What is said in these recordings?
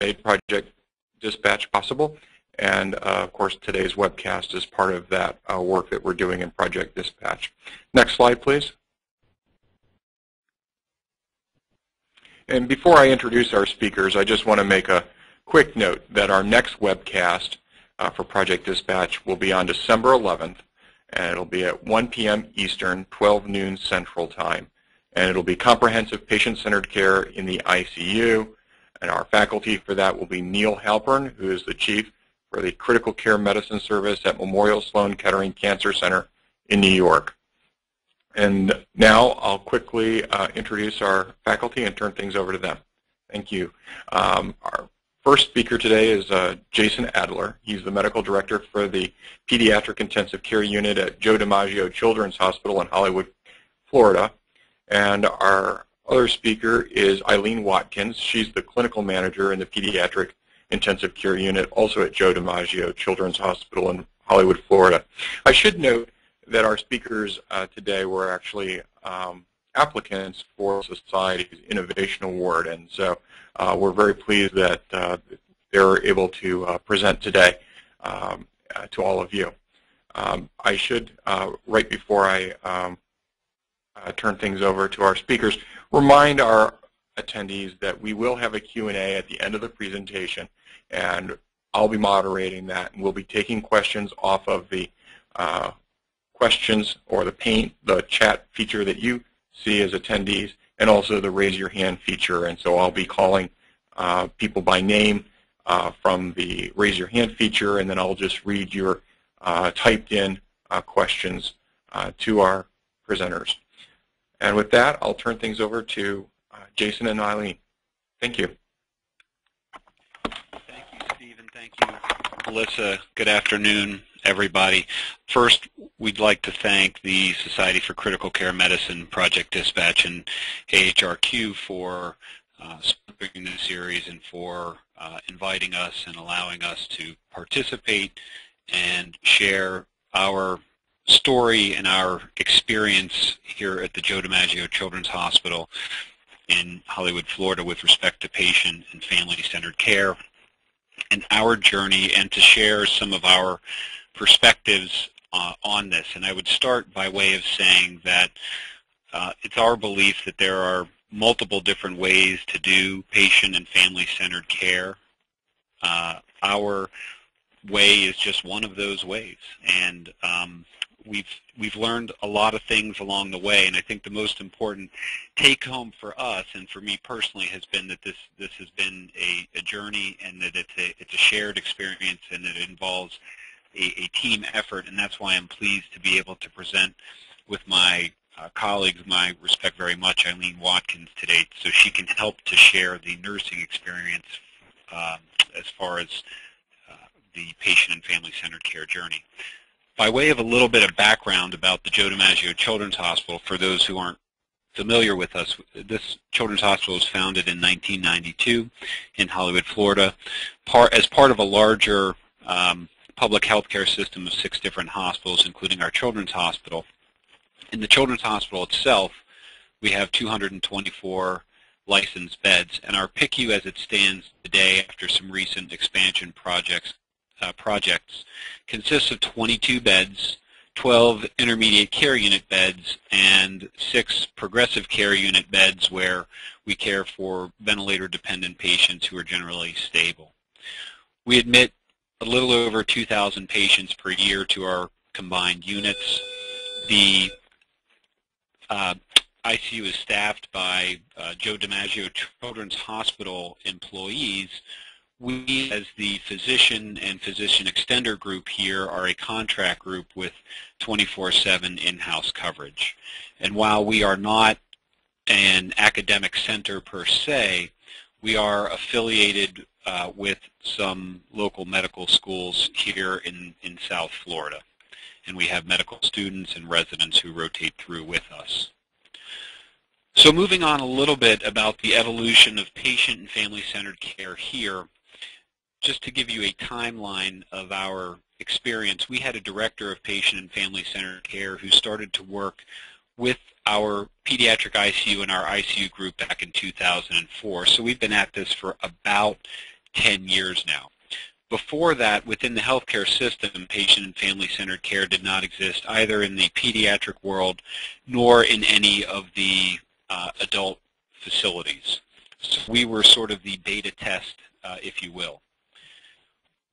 made Project Dispatch possible. And of course, today's webcast is part of that work that we're doing in Project Dispatch. Next slide, please. And before I introduce our speakers, I just want to make a quick note that our next webcast for Project Dispatch will be on December 11th, and it'll be at 1 p.m. Eastern, 12 noon Central Time. And it'll be comprehensive patient-centered care in the ICU. And our faculty for that will be Neil Halpern, who is the chief for the Critical Care Medicine Service at Memorial Sloan Kettering Cancer Center in New York. And now I'll quickly introduce our faculty and turn things over to them. Thank you. Our first speaker today is Jason Adler. He's the medical director for the Pediatric Intensive Care Unit at Joe DiMaggio Children's Hospital in Hollywood, Florida. And our other speaker is Eileen Watkins. She's the clinical manager in the Pediatric Intensive Care Unit, also at Joe DiMaggio Children's Hospital in Hollywood, Florida. I should note that our speakers today were actually applicants for Society's Innovation Award, and so we're very pleased that they're able to present today to all of you. I should, right before I turn things over to our speakers, remind our attendees that we will have a Q&A at the end of the presentation, and I'll be moderating that, and we'll be taking questions off of the questions or the chat feature that you see as attendees, and also the raise your hand feature. And so I'll be calling people by name from the raise your hand feature, and then I'll just read your typed in questions to our presenters. And with that, I'll turn things over to Jason and Eileen. Thank you. Thank you, Steve, and thank you, Melissa. Good afternoon, everybody. First, we'd like to thank the Society for Critical Care Medicine, Project Dispatch, and AHRQ for sponsoring this series and for inviting us and allowing us to participate and share our story and our experience here at the Joe DiMaggio Children's Hospital in Hollywood, Florida, with respect to patient and family-centered care and our journey, and to share some of our perspectives on this. And I would start by way of saying that it's our belief that there are multiple different ways to do patient and family-centered care. Our way is just one of those ways, and we've learned a lot of things along the way, and I think the most important take-home for us and for me personally has been that this has been a journey, and that it's a shared experience, and that it involves a team effort. And that's why I'm pleased to be able to present with my colleagues, my respect very much, Eileen Watkins today, so she can help to share the nursing experience as far as the patient and family-centered care journey. By way of a little bit of background about the Joe DiMaggio Children's Hospital, for those who aren't familiar with us, this Children's Hospital was founded in 1992 in Hollywood, Florida, as part of a larger public health care system of 6 different hospitals, including our Children's Hospital. In the Children's Hospital itself, we have 224 licensed beds, and our PICU as it stands today, after some recent expansion projects, consists of 22 beds, 12 intermediate care unit beds, and 6 progressive care unit beds, where we care for ventilator-dependent patients who are generally stable. We admit a little over 2,000 patients per year to our combined units. The ICU is staffed by Joe DiMaggio Children's Hospital employees. We, as the physician and physician extender group here, are a contract group with 24/7 in-house coverage. And while we are not an academic center per se, we are affiliated with some local medical schools here in South Florida. And we have medical students and residents who rotate through with us. So moving on a little bit about the evolution of patient and family-centered care here, just to give you a timeline of our experience, we had a director of patient and family-centered care who started to work with our pediatric ICU and our ICU group back in 2004. So we've been at this for about 10 years now. Before that, within the healthcare system, patient and family-centered care did not exist either in the pediatric world nor in any of the adult facilities. So we were sort of the beta test, if you will.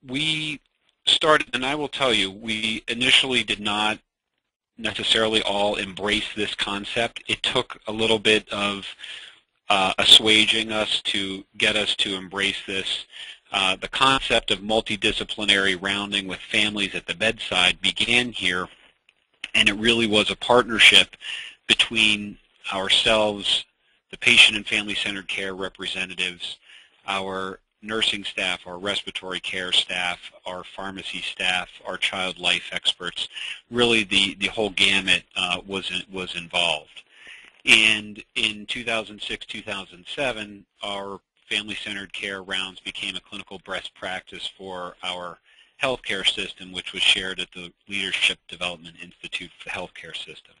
We started, and I will tell you, we initially did not necessarily all embrace this concept. It took a little bit of assuaging us to get us to embrace this. The concept of multidisciplinary rounding with families at the bedside began here, and it really was a partnership between ourselves, the patient and family-centered care representatives, our nursing staff, our respiratory care staff, our pharmacy staff, our child life experts. Really the whole gamut was involved. And in 2006, 2007, our family-centered care rounds became a clinical best practice for our healthcare system, which was shared at the Leadership Development Institute for the Healthcare System.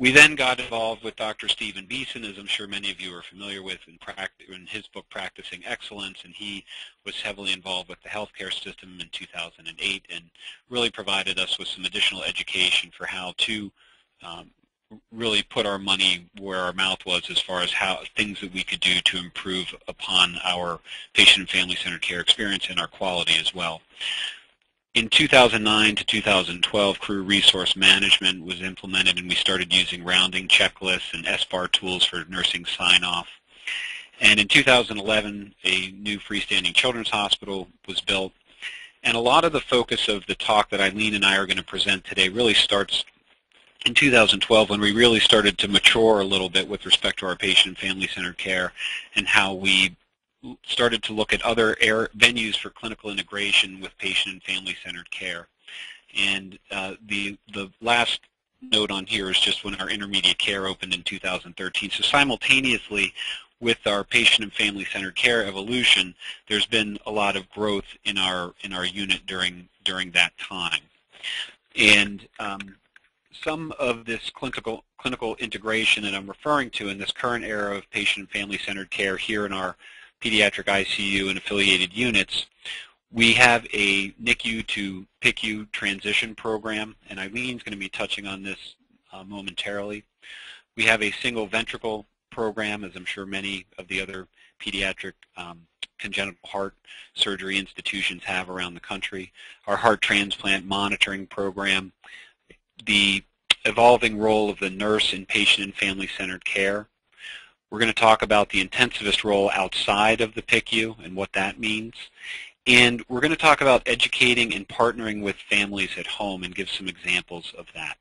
We then got involved with Dr. Stephen Beeson, as I'm sure many of you are familiar with, in his book, Practicing Excellence, and he was heavily involved with the healthcare system in 2008 and really provided us with some additional education for how to really put our money where our mouth was as far as how things that we could do to improve upon our patient and family-centered care experience and our quality as well. In 2009 to 2012, crew resource management was implemented, and we started using rounding checklists and SBAR tools for nursing sign-off. And in 2011, a new freestanding children's hospital was built. And a lot of the focus of the talk that Eileen and I are going to present today really starts in 2012, when we really started to mature a little bit with respect to our patient and family-centered care and how we started to look at other venues for clinical integration with patient and family-centered care. And the last note on here is just when our intermediate care opened in 2013. So simultaneously with our patient and family-centered care evolution, there's been a lot of growth in our unit during that time. And some of this clinical integration that I'm referring to in this current era of patient and family-centered care here in our pediatric ICU and affiliated units, we have a NICU to PICU transition program, and Eileen's going to be touching on this momentarily. We have a single ventricle program, as I'm sure many of the other pediatric congenital heart surgery institutions have around the country. Our heart transplant monitoring program, the evolving role of the nurse in patient and family-centered care. We're going to talk about the intensivist role outside of the PICU and what that means. And we're going to talk about educating and partnering with families at home and give some examples of that.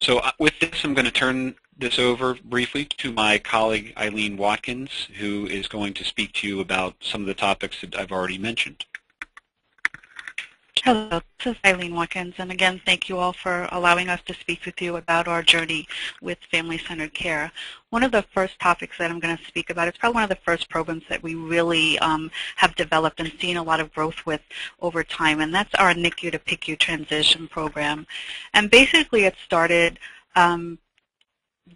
So with this, I'm going to turn this over briefly to my colleague Eileen Watkins, who is going to speak to you about some of the topics that I've already mentioned. Hello, this is Eileen Watkins, and again, thank you all for allowing us to speak with you about our journey with family-centered care. One of the first topics that I'm going to speak about, it's probably one of the first programs that we really have developed and seen a lot of growth with over time, and that's our NICU to PICU transition program. And basically it started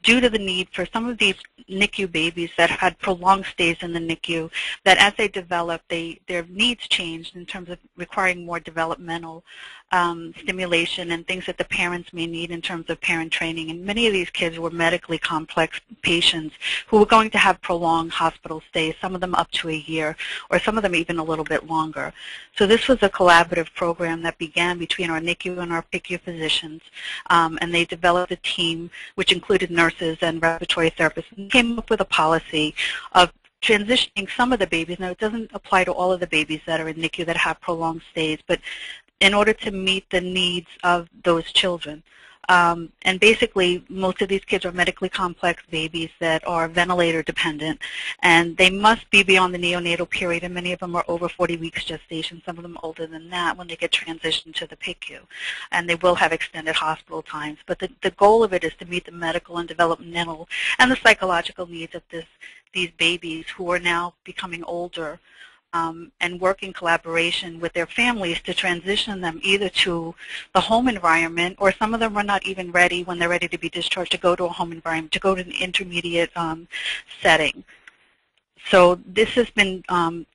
due to the need for some of these NICU babies that had prolonged stays in the NICU, that as they developed, their needs changed in terms of requiring more developmental stimulation and things that the parents may need in terms of parent training. And many of these kids were medically complex patients who were going to have prolonged hospital stays, some of them up to a year, or some of them even a little bit longer. So this was a collaborative program that began between our NICU and our PICU physicians, and they developed a team which included nurses and respiratory therapists, and came up with a policy of transitioning some of the babies. Now, it doesn't apply to all of the babies that are in NICU that have prolonged stays, but in order to meet the needs of those children. And basically, most of these kids are medically complex babies that are ventilator dependent, and they must be beyond the neonatal period, and many of them are over 40 weeks gestation, some of them older than that when they get transitioned to the PICU, and they will have extended hospital times. But the goal of it is to meet the medical and developmental and the psychological needs of these babies who are now becoming older, and work in collaboration with their families to transition them either to the home environment, or some of them are not even ready when they're ready to be discharged to go to a home environment, to go to an intermediate setting. So this has been one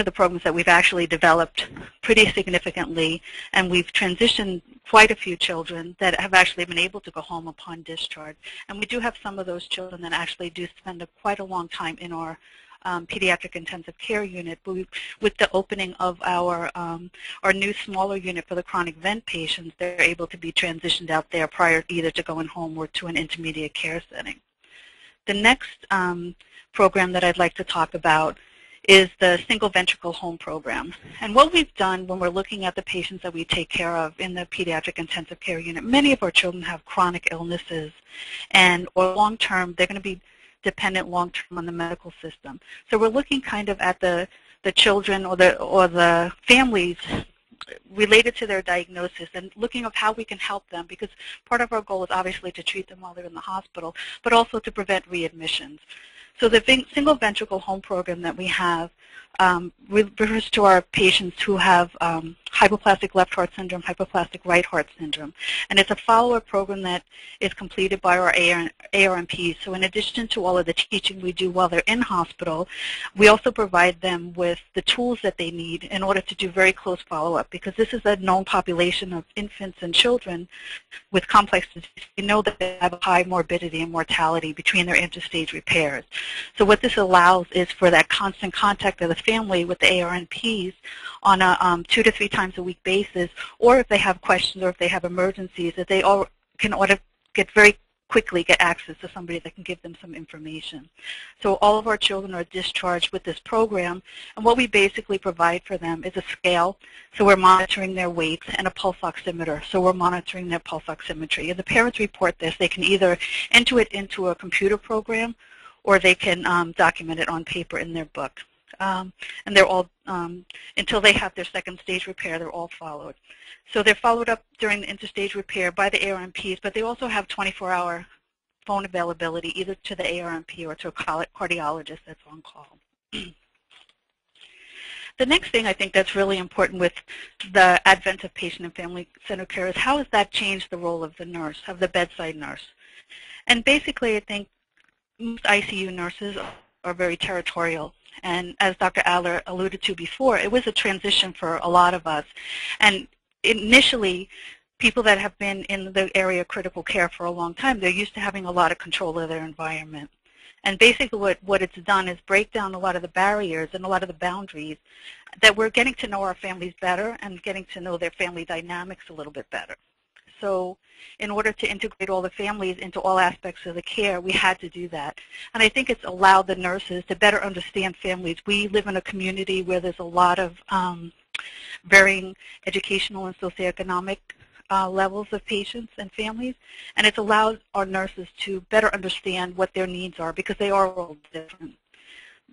of the programs that we've actually developed pretty significantly, and we've transitioned quite a few children that have actually been able to go home upon discharge. And we do have some of those children that actually do spend quite a long time in our pediatric intensive care unit, but with the opening of our new smaller unit for the chronic vent patients, they're able to be transitioned out there prior either to going home or to an intermediate care setting. The next program that I'd like to talk about is the single ventricle home program. And what we've done when we're looking at the patients that we take care of in the pediatric intensive care unit, many of our children have chronic illnesses, and or long-term, they're going to be dependent long-term on the medical system. So we're looking kind of at the children or the families related to their diagnosis and looking at how we can help them, because part of our goal is obviously to treat them while they're in the hospital, but also to prevent readmissions. So the single ventricle home program that we have refers to our patients who have hypoplastic left heart syndrome, hypoplastic right heart syndrome. And it's a follow-up program that is completed by our ARNPs. So in addition to all of the teaching we do while they're in hospital, we also provide them with the tools that they need in order to do very close follow-up, because this is a known population of infants and children with complex disease. We know that they have high morbidity and mortality between their interstage repairs. So what this allows is for that constant contact of the family with the ARNPs on a 2 to 3 times a week basis, or if they have questions or if they have emergencies, that they all can very quickly get access to somebody that can give them some information. So all of our children are discharged with this program, and what we basically provide for them is a scale, so we're monitoring their weights, and a pulse oximeter, so we're monitoring their pulse oximetry. And the parents report this. They can either enter it into a computer program, or they can document it on paper in their book. And they're all, until they have their second stage repair, they're all followed. So they're followed up during the interstage repair by the ARNPs, but they also have 24-hour phone availability either to the ARNP or to a cardiologist that's on call. The next thing I think that's really important with the advent of patient and family-centered care is how has that changed the role of the nurse, of the bedside nurse? And basically, I think most ICU nurses are very territorial, and as Dr. Adler alluded to before, it was a transition for a lot of us. And initially, people that have been in the area of critical care for a long time, they're used to having a lot of control of their environment. And basically what it's done is break down a lot of the barriers and a lot of the boundaries, that we're getting to know our families better and getting to know their family dynamics a little bit better. So in order to integrate all the families into all aspects of the care, we had to do that. And I think it's allowed the nurses to better understand families. We live in a community where there's a lot of varying educational and socioeconomic levels of patients and families, and it's allowed our nurses to better understand what their needs are, because they are all different.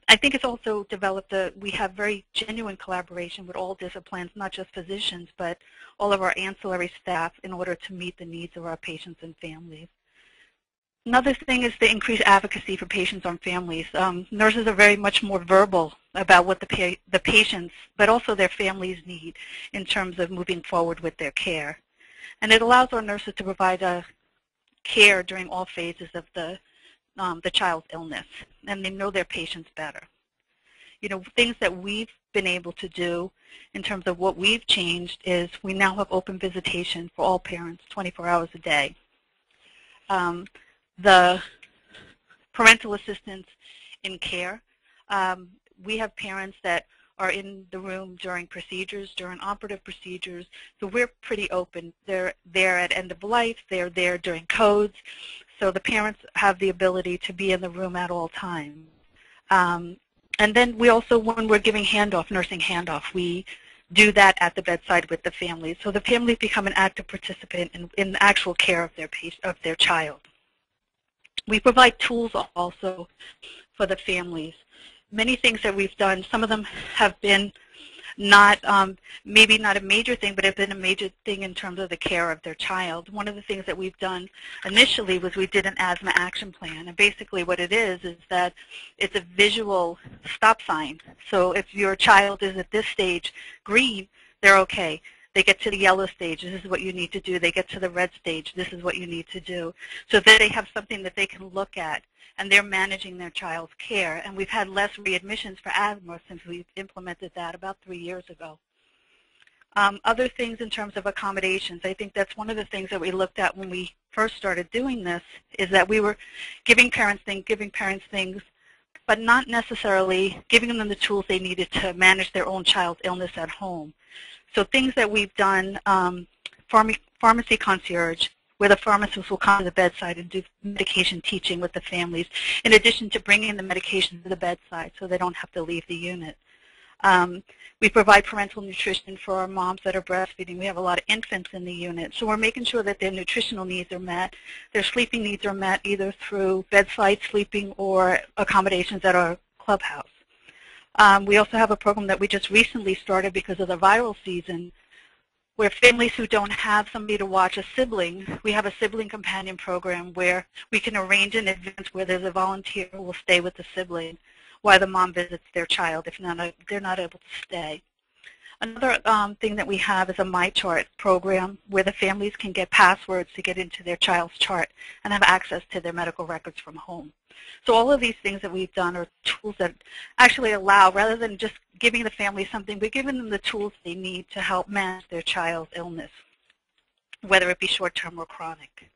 I think it's also developed that we have very genuine collaboration with all disciplines, not just physicians, but all of our ancillary staff in order to meet the needs of our patients and families. Another thing is the increased advocacy for patients and families. Nurses are very much more verbal about what the patients, but also their families need in terms of moving forward with their care. And it allows our nurses to provide care during all phases of the child's illness, and they know their patients better. You know, things that we've been able to do in terms of what we've changed is we now have open visitation for all parents 24 hours a day. The parental assistance in care, we have parents that are in the room during procedures, during operative procedures, so we're pretty open. They're there at end of life, they're there during codes, so the parents have the ability to be in the room at all times. And then we also, when we're giving handoff, nursing handoff, we do that at the bedside with the families. So the families become an active participant in the actual care of their child. We provide tools also for the families. Many things that we've done, some of them have been not, maybe not a major thing, but have been a major thing in terms of the care of their child. One of the things that we've done initially was we did an asthma action plan, and basically what it is that it's a visual stop sign. So if your child is at this stage green, they're okay. They get to the yellow stage. This is what you need to do. They get to the red stage. This is what you need to do. So that they have something that they can look at, and they're managing their child's care. And we've had less readmissions for asthma since we've implemented that about 3 years ago. Other things in terms of accommodations, I think that's one of the things that we looked at when we first started doing this, is that we were giving parents things, but not necessarily giving them the tools they needed to manage their own child's illness at home. So things that we've done, pharmacy concierge, where the pharmacist will come to the bedside and do medication teaching with the families, in addition to bringing the medication to the bedside so they don't have to leave the unit. We provide parental nutrition for our moms that are breastfeeding. We have a lot of infants in the unit. So we're making sure that their nutritional needs are met, their sleeping needs are met, either through bedside sleeping or accommodations at our clubhouse. We also have a program that we just recently started because of the viral season, where families who don't have somebody to watch, a sibling, we have a sibling companion program where we can arrange in advance where there's a volunteer who will stay with the sibling while the mom visits their child if they're not able to stay. Another thing that we have is a MyChart program where the families can get passwords to get into their child's chart and have access to their medical records from home. So all of these things that we've done are tools that actually allow, rather than just giving the family something, we're giving them the tools they need to help manage their child's illness, whether it be short-term or chronic.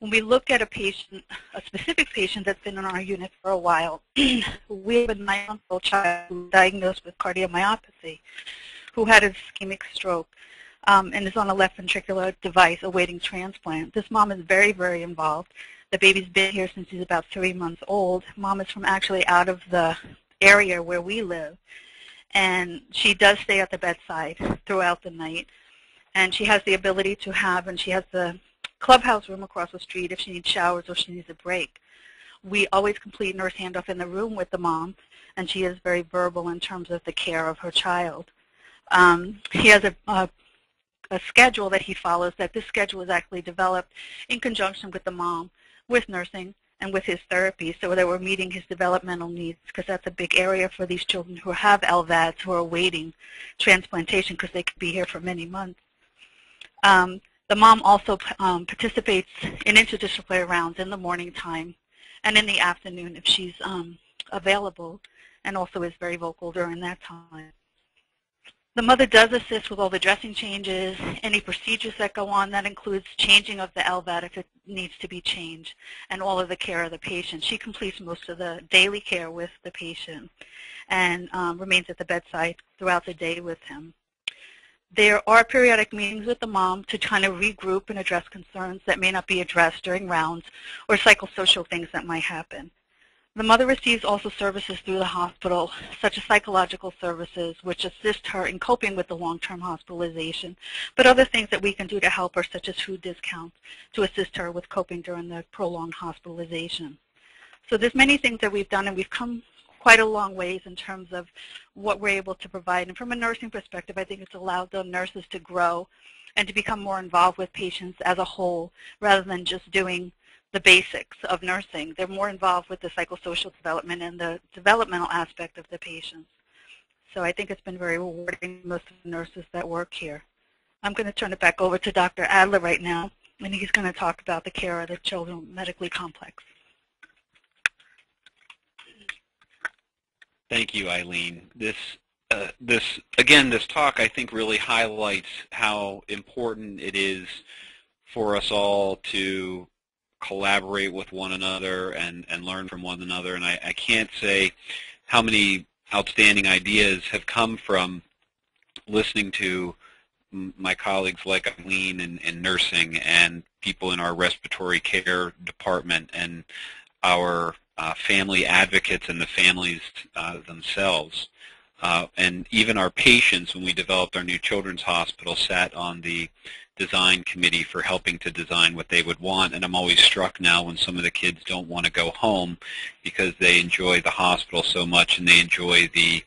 When we look at a patient, a specific patient that's been in our unit for a while, we have a 9-month-old child who was diagnosed with cardiomyopathy, who had an ischemic stroke, and is on a left ventricular device awaiting transplant. This mom is very, very involved. The baby's been here since he's about 3 months old. Mom is from actually out of the area where we live, and she does stay at the bedside throughout the night, and she has the ability to have, and she has the clubhouse room across the street if she needs showers or she needs a break. We always complete nurse handoff in the room with the mom, and she is very verbal in terms of the care of her child. He has a schedule that he follows, that this schedule is actually developed in conjunction with the mom, with nursing, and with his therapy, so that we're meeting his developmental needs, because that's a big area for these children who have LVADs, who are awaiting transplantation, because they could be here for many months. The mom also participates in interdisciplinary rounds in the morning time and in the afternoon if she's available, and also is very vocal during that time. The mother does assist with all the dressing changes, any procedures that go on. That includes changing of the LVAD if it needs to be changed, and all of the care of the patient. She completes most of the daily care with the patient and remains at the bedside throughout the day with him. There are periodic meetings with the mom to kind of regroup and address concerns that may not be addressed during rounds or psychosocial things that might happen. The mother receives also services through the hospital, such as psychological services, which assist her in coping with the long-term hospitalization, but other things that we can do to help her, such as food discounts, to assist her with coping during the prolonged hospitalization. So there's many things that we've done, and we've come quite a long ways in terms of what we're able to provide. And from a nursing perspective, I think it's allowed the nurses to grow and to become more involved with patients as a whole, rather than just doing the basics of nursing. They're more involved with the psychosocial development and the developmental aspect of the patients. So I think it's been very rewarding for most of the nurses that work here. I'm going to turn it back over to Dr. Adler right now, and he's going to talk about the care of the children medically complex. Thank you, Eileen. This talk, I think, really highlights how important it is for us all to collaborate with one another and learn from one another. And I can't say how many outstanding ideas have come from listening to my colleagues like Eileen in nursing, and people in our respiratory care department, and our family advocates and the families themselves. And even our patients, when we developed our new children's hospital, sat on the design committee for helping to design what they would want. And I'm always struck now when some of the kids don't want to go home because they enjoy the hospital so much, and they enjoy the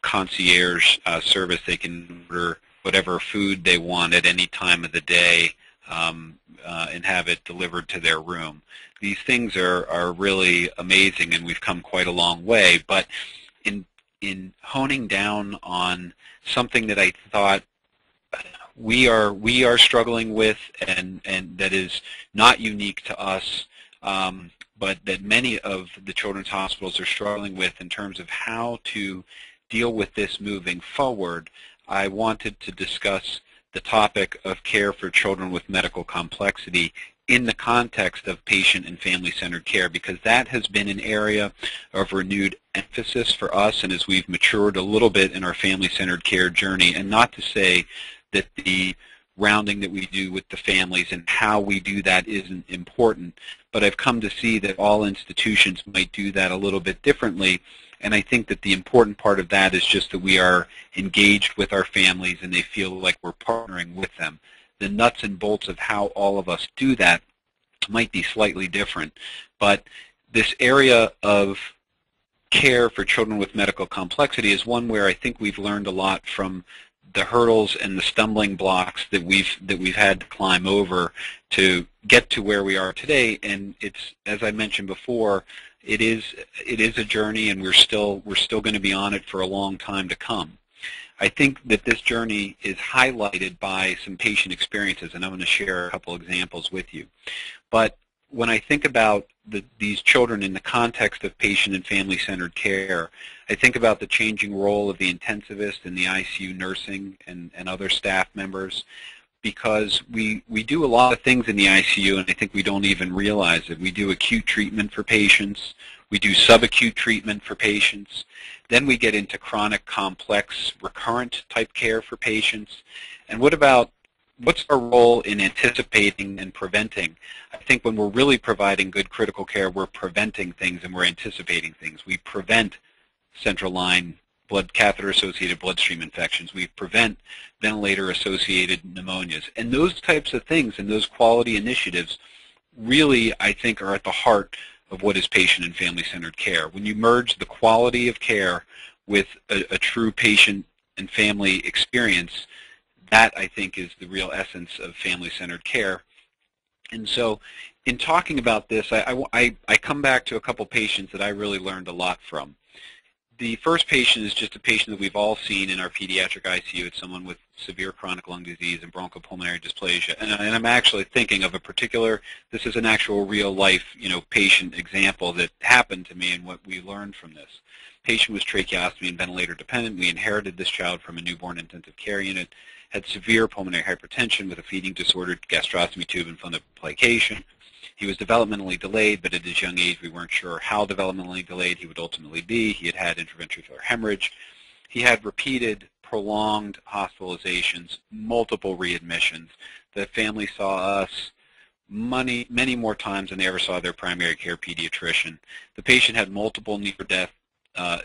concierge service. They can order whatever food they want at any time of the day and have it delivered to their room. These things are really amazing, and we've come quite a long way. But in honing down on something that I thought we are struggling with, and that is not unique to us, but that many of the children's hospitals are struggling with in terms of how to deal with this moving forward, I wanted to discuss the topic of care for children with medical complexity in the context of patient and family-centered care, because that has been an area of renewed emphasis for us, and as we've matured a little bit in our family-centered care journey. And not to say that the rounding that we do with the families and how we do that isn't important, but I've come to see that all institutions might do that a little bit differently. And I think that the important part of that is just that we are engaged with our families and they feel like we're partnering with them. The nuts and bolts of how all of us do that might be slightly different, but this area of care for children with medical complexity is one where I think we've learned a lot from the hurdles and the stumbling blocks that we've had to climb over to get to where we are today. And it's, as I mentioned before, it is a journey, and we're still going to be on it for a long time to come. I think that this journey is highlighted by some patient experiences, and I'm going to share a couple examples with you. But when I think about these children in the context of patient and family-centered care, I think about the changing role of the intensivist and the ICU nursing and other staff members, because we do a lot of things in the ICU, and I think we don't even realize it. We do acute treatment for patients. We do subacute treatment for patients. Then we get into chronic, complex, recurrent type care for patients. And what's our role in anticipating and preventing? I think when we're really providing good critical care, we're preventing things and we're anticipating things. We prevent central line catheter-associated bloodstream infections. We prevent ventilator-associated pneumonias. And those types of things and those quality initiatives really, I think, are at the heart of what is patient and family-centered care. When you merge the quality of care with a true patient and family experience, that, I think, is the real essence of family-centered care. And so in talking about this, I come back to a couple patients that I really learned a lot from. The first patient is just a patient that we've all seen in our pediatric ICU. It's someone with severe chronic lung disease and bronchopulmonary dysplasia. And I'm actually thinking of a particular, this is an actual real-life, patient example that happened to me and what we learned from this. Patient was tracheostomy and ventilator dependent. We inherited this child from a newborn intensive care unit, had severe pulmonary hypertension with a feeding disorder, gastrostomy tube, and fundoplication. He was developmentally delayed, but at his young age, we weren't sure how developmentally delayed he would ultimately be. He had intraventricular hemorrhage. He had repeated, prolonged hospitalizations, multiple readmissions. The family saw us many more times than they ever saw their primary care pediatrician. The patient had multiple near-death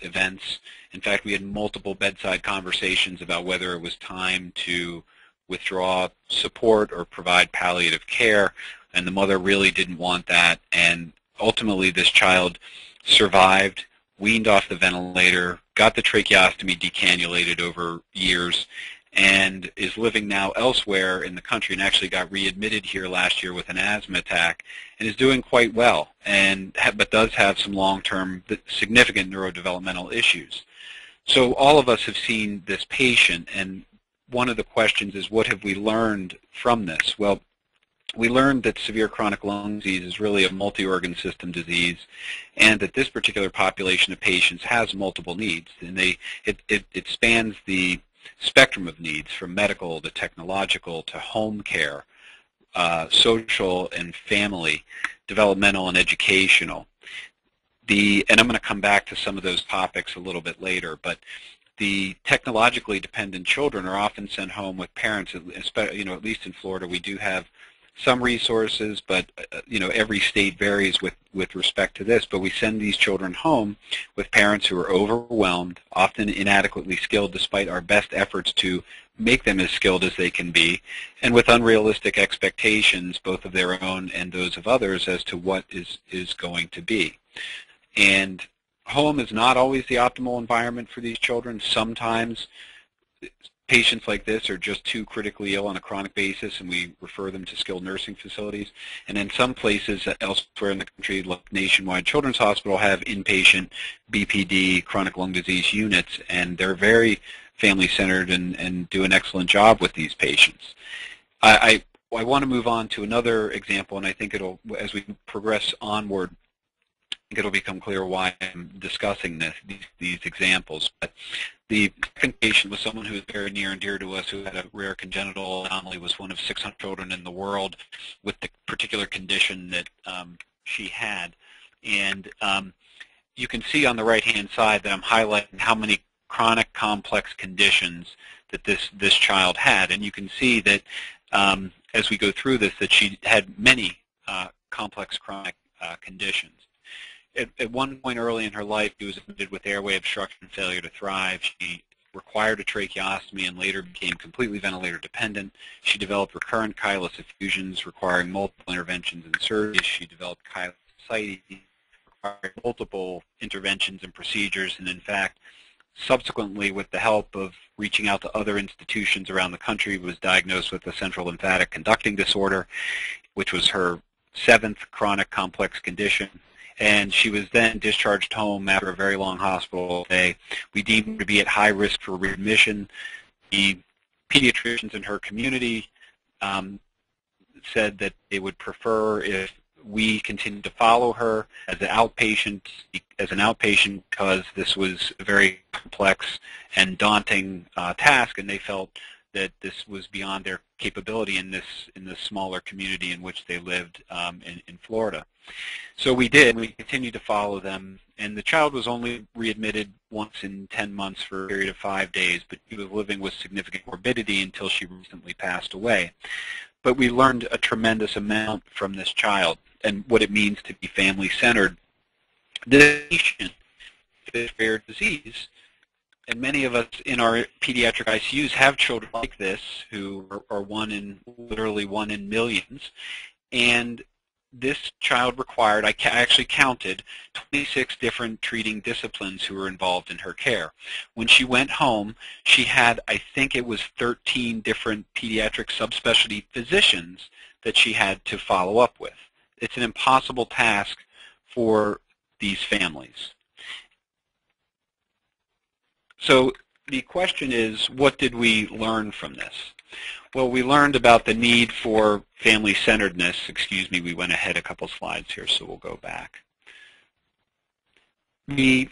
events. In fact, we had multiple bedside conversations about whether it was time to withdraw support or provide palliative care. And the mother really didn't want that, and ultimately this child survived, weaned off the ventilator, got the tracheostomy decannulated over years, and is living now elsewhere in the country, and actually got readmitted here last year with an asthma attack, and is doing quite well, but does have some long-term significant neurodevelopmental issues. So all of us have seen this patient, and one of the questions is, what have we learned from this? Well, we learned that severe chronic lung disease is really a multi-organ system disease, and that this particular population of patients has multiple needs, and it spans the spectrum of needs from medical to technological to home care, social and family, developmental and educational. And I'm going to come back to some of those topics a little bit later, but the technologically dependent children are often sent home with parents, at least in Florida we do have some resources, but every state varies with respect to this, but we send these children home with parents who are overwhelmed, often inadequately skilled despite our best efforts to make them as skilled as they can be, and with unrealistic expectations both of their own and those of others as to what is going to be. And home is not always the optimal environment for these children. Sometimes patients like this are just too critically ill on a chronic basis, and we refer them to skilled nursing facilities. And in some places elsewhere in the country, like Nationwide Children's Hospital, have inpatient BPD, chronic lung disease units, and they're very, family-centered and do an excellent job with these patients. I want to move on to another example, and I think it'll, as we progress onward, I think it'll become clear why I'm discussing these examples. But the second patient was someone who was very near and dear to us, who had a rare congenital anomaly, was one of 600 children in the world with the particular condition that she had. And you can see on the right-hand side that I'm highlighting how many chronic complex conditions that this child had. And you can see that as we go through this, that she had many complex chronic conditions. At one point early in her life, she was admitted with airway obstruction and failure to thrive. She required a tracheostomy and later became completely ventilator dependent. She developed recurrent chylous effusions requiring multiple interventions and surgeries. She developed chylous ascites, requiring multiple interventions and procedures, and in fact, subsequently, with the help of reaching out to other institutions around the country, was diagnosed with a central lymphatic conducting disorder, which was her 7th chronic complex condition. And she was then discharged home after a very long hospital stay. We deemed her to be at high risk for readmission. The pediatricians in her community said that they would prefer if we continued to follow her as an outpatient, because this was a very complex and daunting task, and they felt that this was beyond their capability in this smaller community in which they lived in Florida. So we did. We continued to follow them, and the child was only readmitted once in 10 months for a period of 5 days, but she was living with significant morbidity until she recently passed away. But we learned a tremendous amount from this child and what it means to be family-centered. This patient is a rare disease, and many of us in our pediatric ICUs have children like this who are literally one in millions. And this child required, I actually counted, 26 different treating disciplines who were involved in her care. When she went home, she had, I think it was 13 different pediatric subspecialty physicians that she had to follow up with. It's an impossible task for these families. So the question is, what did we learn from this? Well, we learned about the need for family-centeredness. Excuse me, we went ahead a couple slides here, so we'll go back. We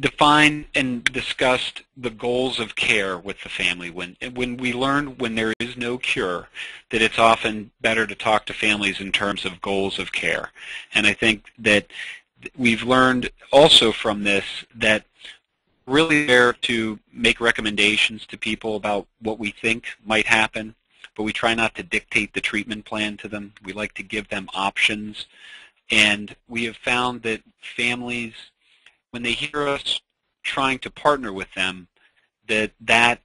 defined and discussed the goals of care with the family. When we learned when there is no cure, that it's often better to talk to families in terms of goals of care. And I think that we've learned also from this that really there to make recommendations to people about what we think might happen, but we try not to dictate the treatment plan to them. We like to give them options, and we have found that families, when they hear us trying to partner with them, that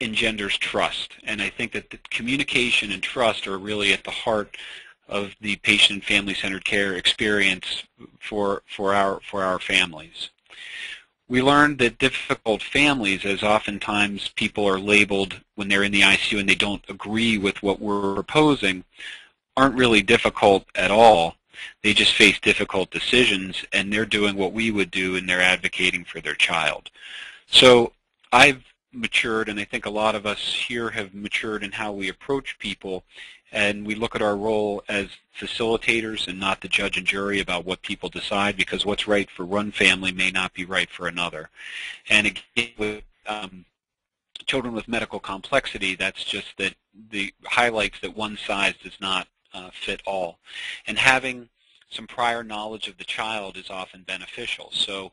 engenders trust. And I think that the communication and trust are really at the heart of the patient and family-centered care experience for our families. We learned that difficult families, as oftentimes people are labeled when they're in the ICU and they don't agree with what we're proposing, aren't really difficult at all. They just face difficult decisions, and they're doing what we would do, and they're advocating for their child. So I've matured, and I think a lot of us here have matured in how we approach people, and we look at our role as facilitators and not the judge and jury about what people decide, because what's right for one family may not be right for another. And again, with children with medical complexity, that's just that the highlights that one size does not fit all. And having some prior knowledge of the child is often beneficial. So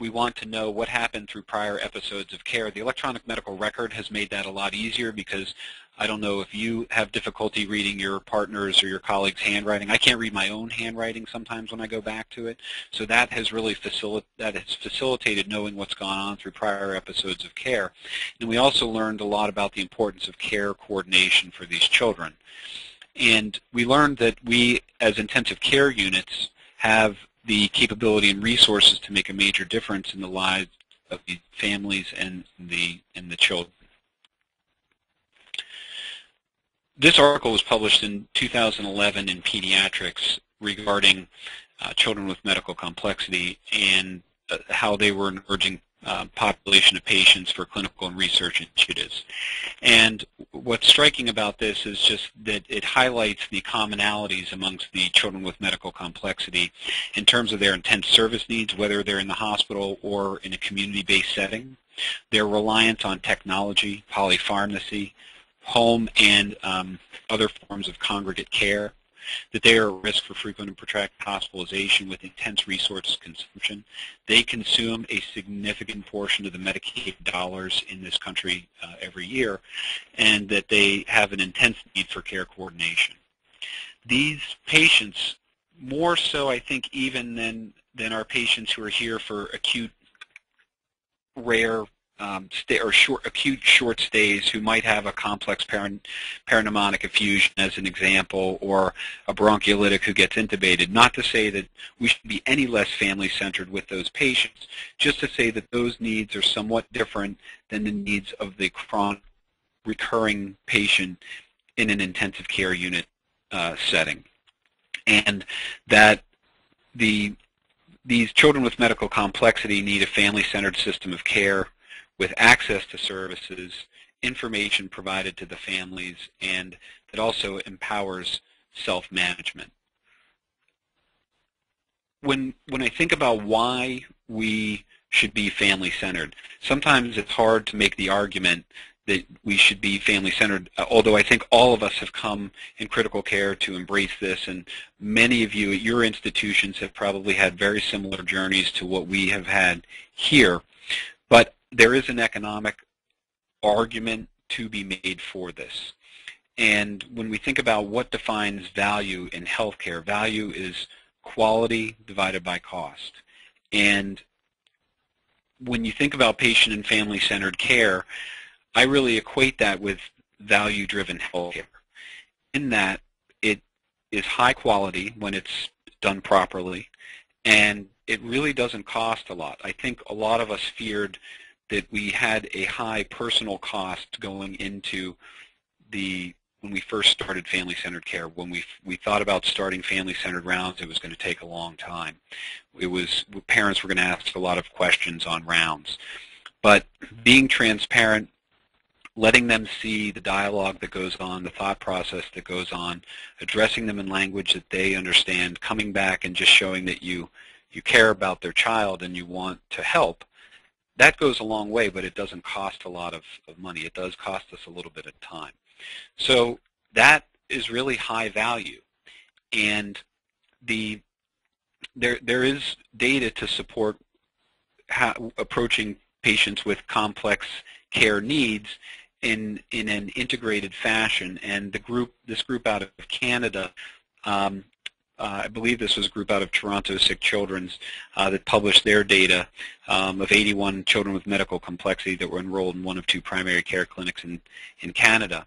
we want to know what happened through prior episodes of care. The electronic medical record has made that a lot easier, because I don't know if you have difficulty reading your partner's or your colleague's handwriting. I can't read my own handwriting sometimes when I go back to it. So that has really facilitated knowing what's gone on through prior episodes of care. And we also learned a lot about the importance of care coordination for these children. And we learned that we, as intensive care units, have the capability and resources to make a major difference in the lives of the families and the children. This article was published in 2011 in Pediatrics regarding children with medical complexity and how they were an urgent population of patients for clinical and research initiatives. And what's striking about this is just that it highlights the commonalities amongst the children with medical complexity in terms of their intense service needs, whether they're in the hospital or in a community-based setting, their reliance on technology, polypharmacy, home and other forms of congregate care, that they are at risk for frequent and protracted hospitalization with intense resource consumption. They consume a significant portion of the Medicaid dollars in this country every year, and that they have an intense need for care coordination. These patients, more so I think even than our patients who are here for acute, rare, acute short stays who might have a complex pneumonic effusion as an example, or a bronchiolytic who gets intubated. Not to say that we should be any less family-centered with those patients, just to say that those needs are somewhat different than the needs of the chronic recurring patient in an intensive care unit setting. And that these children with medical complexity need a family-centered system of care with access to services, information provided to the families, and that also empowers self-management. When I think about why we should be family-centered, sometimes it's hard to make the argument that we should be family-centered, although I think all of us have come in critical care to embrace this, and many of you at your institutions have probably had very similar journeys to what we have had here. But there is an economic argument to be made for this. And when we think about what defines value in healthcare, value is quality divided by cost. And when you think about patient and family-centered care, I really equate that with value-driven healthcare, in that it is high quality when it's done properly, and it really doesn't cost a lot. I think a lot of us feared that we had a high personal cost going into when we first started family-centered care. When we thought about starting family-centered rounds, it was going to take a long time. Parents were going to ask a lot of questions on rounds. But being transparent, letting them see the dialogue that goes on, the thought process that goes on, addressing them in language that they understand, coming back and just showing that you care about their child and you want to help, that goes a long way, but it doesn't cost a lot of money. It does cost us a little bit of time. So that is really high value. And there is data to support how approaching patients with complex care needs in an integrated fashion. And this group out of Canada, I believe this was a group out of Toronto, Sick Children's, that published their data of 81 children with medical complexity that were enrolled in one of two primary care clinics in Canada.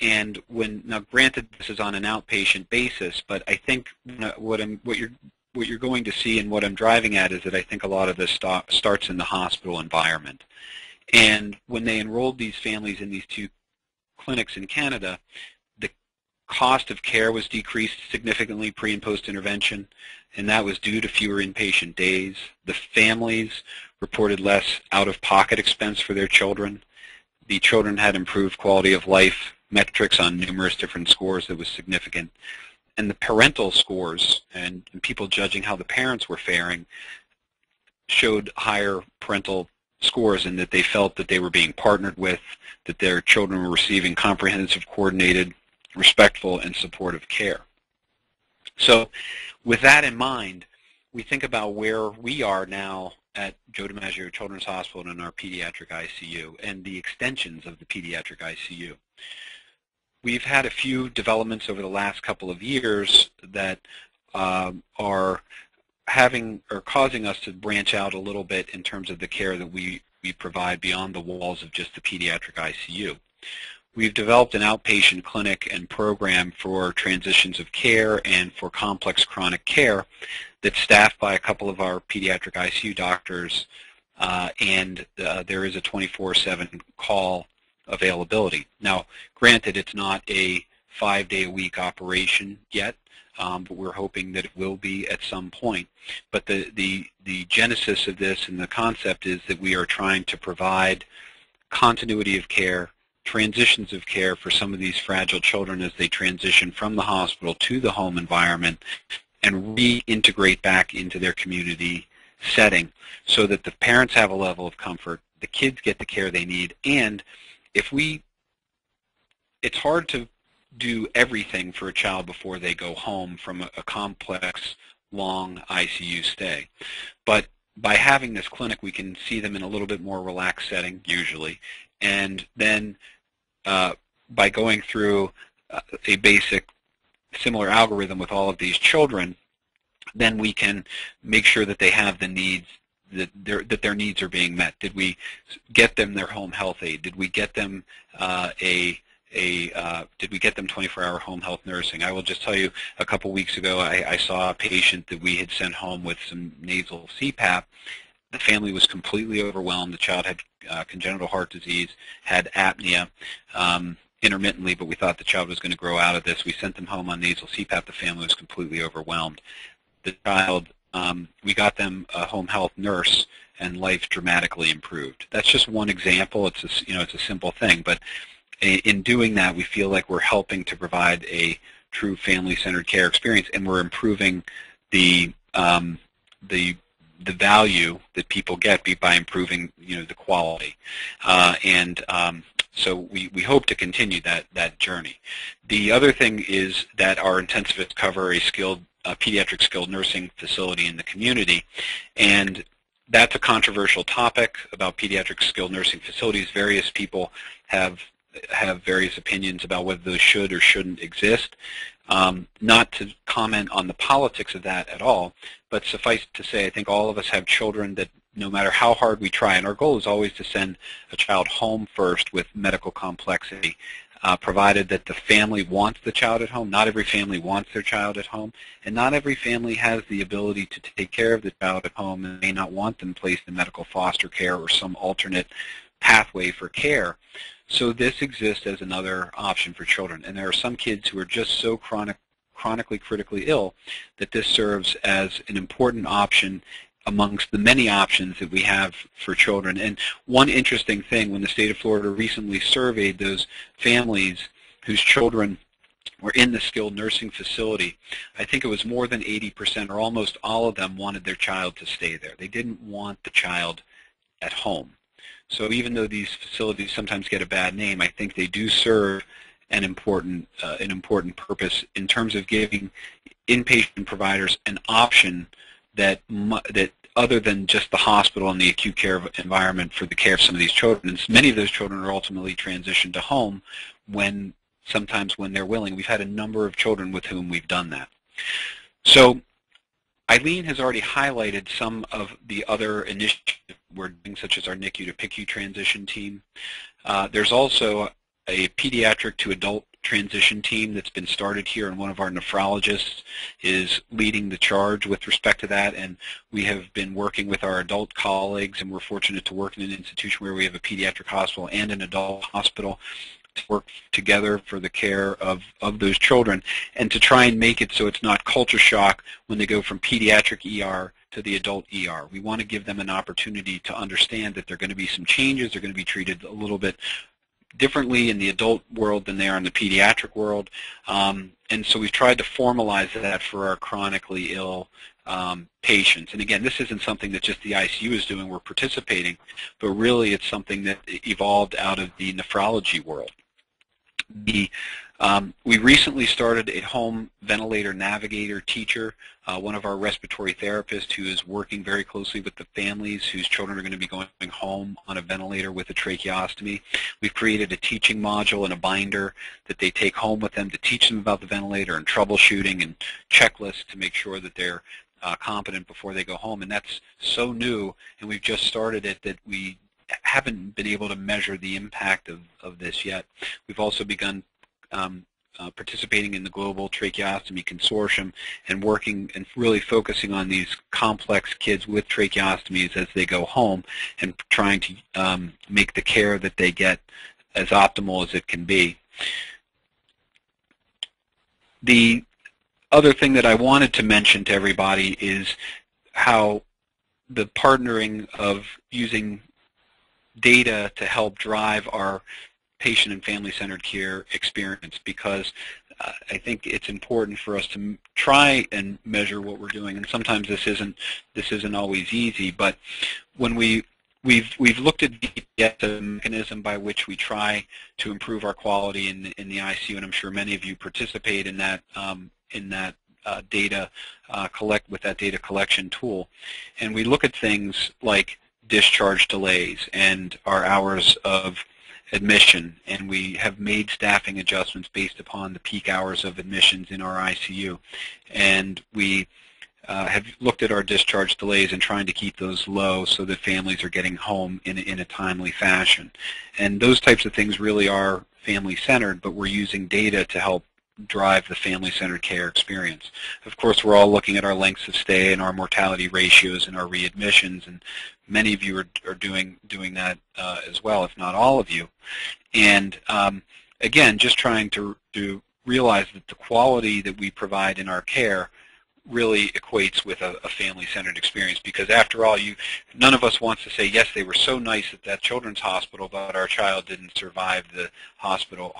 And now granted, this is on an outpatient basis, but I think what you're going to see and what I'm driving at is that I think a lot of this starts in the hospital environment. And when they enrolled these families in these two clinics in Canada, cost of care was decreased significantly pre- and post-intervention, and that was due to fewer inpatient days. The families reported less out-of-pocket expense for their children. The children had improved quality of life metrics on numerous different scores that was significant. And the parental scores and people judging how the parents were faring showed higher parental scores, in that they felt that they were being partnered with, that their children were receiving comprehensive, coordinated, respectful, and supportive care. So with that in mind, we think about where we are now at Joe DiMaggio Children's Hospital and our pediatric ICU and the extensions of the pediatric ICU. We've had a few developments over the last couple of years that are causing us to branch out a little bit in terms of the care that we provide beyond the walls of just the pediatric ICU. We've developed an outpatient clinic and program for transitions of care and for complex chronic care that's staffed by a couple of our pediatric ICU doctors, and there is a 24/7 call availability. Now, granted, it's not a 5-day-a-week operation yet, but we're hoping that it will be at some point. But the genesis of this and the concept is that we are trying to provide continuity of care, transitions of care for some of these fragile children as they transition from the hospital to the home environment and reintegrate back into their community setting so that the parents have a level of comfort, the kids get the care they need, and if we, it's hard to do everything for a child before they go home from a complex, long ICU stay. But by having this clinic, we can see them in a little bit more relaxed setting, usually, and then by going through a basic similar algorithm with all of these children, then we can make sure that they have the needs, that their needs are being met. Did we get them their home health aid? Did we get them did we get them 24-hour home health nursing? I will just tell you, a couple weeks ago I saw a patient that we had sent home with some nasal CPAP. The family was completely overwhelmed. The child had congenital heart disease, had apnea intermittently, but we thought the child was going to grow out of this. We sent them home on nasal CPAP. The family was completely overwhelmed. The child, we got them a home health nurse, and life dramatically improved. That's just one example. It's a, it's a simple thing, but in doing that, we feel like we're helping to provide a true family-centered care experience, and we're improving the value that people get by improving the quality, so we hope to continue that journey. The other thing is that our intensivists cover a pediatric skilled nursing facility in the community, and that's a controversial topic about pediatric skilled nursing facilities. Various people have various opinions about whether those should or shouldn't exist. Not to comment on the politics of that at all, but suffice to say, I think all of us have children that no matter how hard we try, and our goal is always to send a child home first with medical complexity, provided that the family wants the child at home. Not every family wants their child at home, and not every family has the ability to take care of the child at home, and may not want them placed in medical foster care or some alternate pathway for care. So this exists as another option for children, and there are some kids who are just so chronically critically ill that this serves as an important option amongst the many options that we have for children. And one interesting thing, when the state of Florida recently surveyed those families whose children were in the skilled nursing facility, I think it was more than 80% or almost all of them wanted their child to stay there. They didn't want the child at home. So even though these facilities sometimes get a bad name, I think they do serve an important purpose in terms of giving inpatient providers an option that other than just the hospital and the acute care environment for the care of some of these children. And many of those children are ultimately transitioned to home sometimes when they're willing. We've had a number of children with whom we've done that. So Eileen has already highlighted some of the other initiatives we're doing, such as our NICU to PICU transition team. There's also a pediatric to adult transition team that's been started here, and one of our nephrologists is leading the charge with respect to that, and we have been working with our adult colleagues, and we're fortunate to work in an institution where we have a pediatric hospital and an adult hospital to work together for the care of those children, and to try and make it so it's not culture shock when they go from pediatric ER to the adult ER. We want to give them an opportunity to understand that there are going to be some changes, they're going to be treated a little bit differently in the adult world than they are in the pediatric world, and so we've tried to formalize that for our chronically ill patients. And again, this isn't something that just the ICU is doing, we're participating, but really it's something that evolved out of the nephrology world. We recently started a home ventilator navigator teacher, one of our respiratory therapists who is working very closely with the families whose children are going to be going home on a ventilator with a tracheostomy. We've created a teaching module and a binder that they take home with them to teach them about the ventilator and troubleshooting and checklists to make sure that they're competent before they go home. And that's so new, and we've just started it, that we haven't been able to measure the impact of this yet. We've also begun participating in the Global Tracheostomy Consortium and working and really focusing on these complex kids with tracheostomies as they go home, and trying to make the care that they get as optimal as it can be. The other thing that I wanted to mention to everybody is how the partnering of using data to help drive our patient and family-centered care experience, because I think it's important for us to try and measure what we're doing, and sometimes this isn't always easy. But when we've looked at the mechanism by which we try to improve our quality in the ICU, and I'm sure many of you participate in that data collection tool, and we look at things like discharge delays and our hours of admission, and we have made staffing adjustments based upon the peak hours of admissions in our ICU, and we have looked at our discharge delays and trying to keep those low so that families are getting home in a timely fashion. And those types of things really are family-centered, but we're using data to help drive the family-centered care experience. Of course, we're all looking at our lengths of stay and our mortality ratios and our readmissions, and many of you are doing that as well, if not all of you. And again, just trying to realize that the quality that we provide in our care really equates with a family-centered experience, because after all, none of us wants to say, yes, they were so nice at that children's hospital, but our child didn't survive the hospital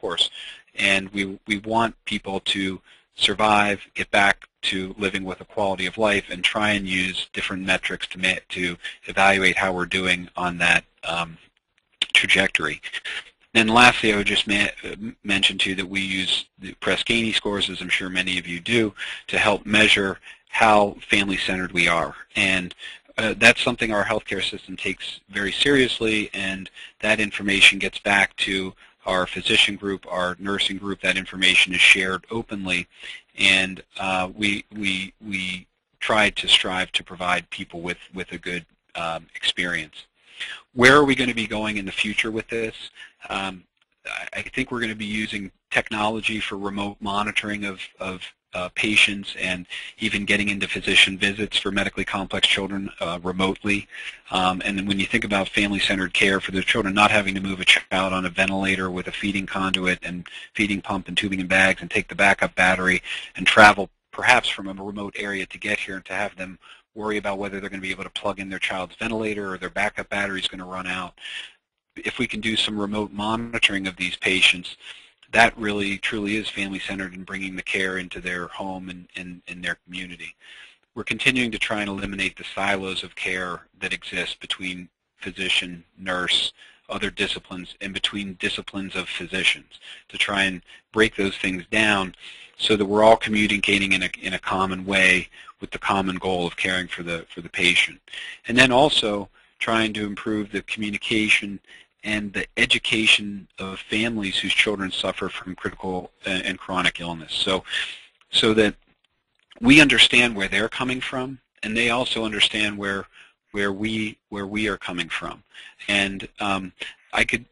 course. And we want people to survive, get back to living with a quality of life, and try and use different metrics to evaluate how we're doing on that trajectory. And lastly, I would just mention too that we use the Press-Ganey scores, as I'm sure many of you do, to help measure how family-centered we are. And that's something our healthcare system takes very seriously, and that information gets back to our physician group, our nursing group. That information is shared openly, and we try to strive to provide people with a good experience. Where are we going to be going in the future with this? I think we're going to be using technology for remote monitoring of patients, and even getting into physician visits for medically complex children remotely. And then when you think about family-centered care for their children, not having to move a child on a ventilator with a feeding conduit and feeding pump and tubing and bags and take the backup battery and travel perhaps from a remote area to get here, and to have them worry about whether they're going to be able to plug in their child's ventilator or their backup battery is going to run out. If we can do some remote monitoring of these patients, that really truly is family-centered in bringing the care into their home and in their community. We're continuing to try and eliminate the silos of care that exist between physician, nurse, other disciplines, and between disciplines of physicians, to try and break those things down so that we're all communicating in a common way with the common goal of caring for the patient. And then also trying to improve the communication and the education of families whose children suffer from critical and chronic illness, so that we understand where they're coming from, and they also understand where we are coming from. And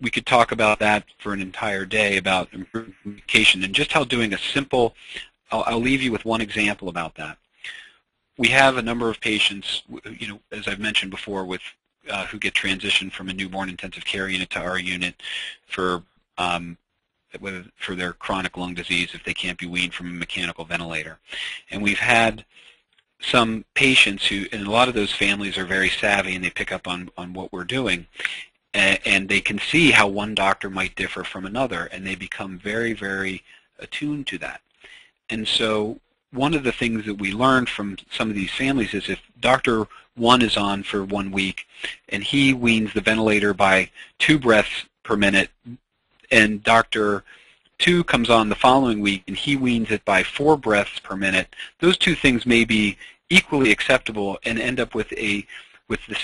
we could talk about that for an entire day, about improved communication and just how doing a simple. I'll leave you with one example about that. We have a number of patients, you know, as I've mentioned before, with who get transitioned from a newborn intensive care unit to our unit for their chronic lung disease if they can't be weaned from a mechanical ventilator. And we've had some patients who, and a lot of those families are very savvy and they pick up on what we're doing, and they can see how one doctor might differ from another, and they become very, very attuned to that. And so one of the things that we learned from some of these families is if Dr. One is on for 1 week and he weans the ventilator by 2 breaths per minute, and Dr. Two comes on the following week and he weans it by 4 breaths per minute, those two things may be equally acceptable and end up with the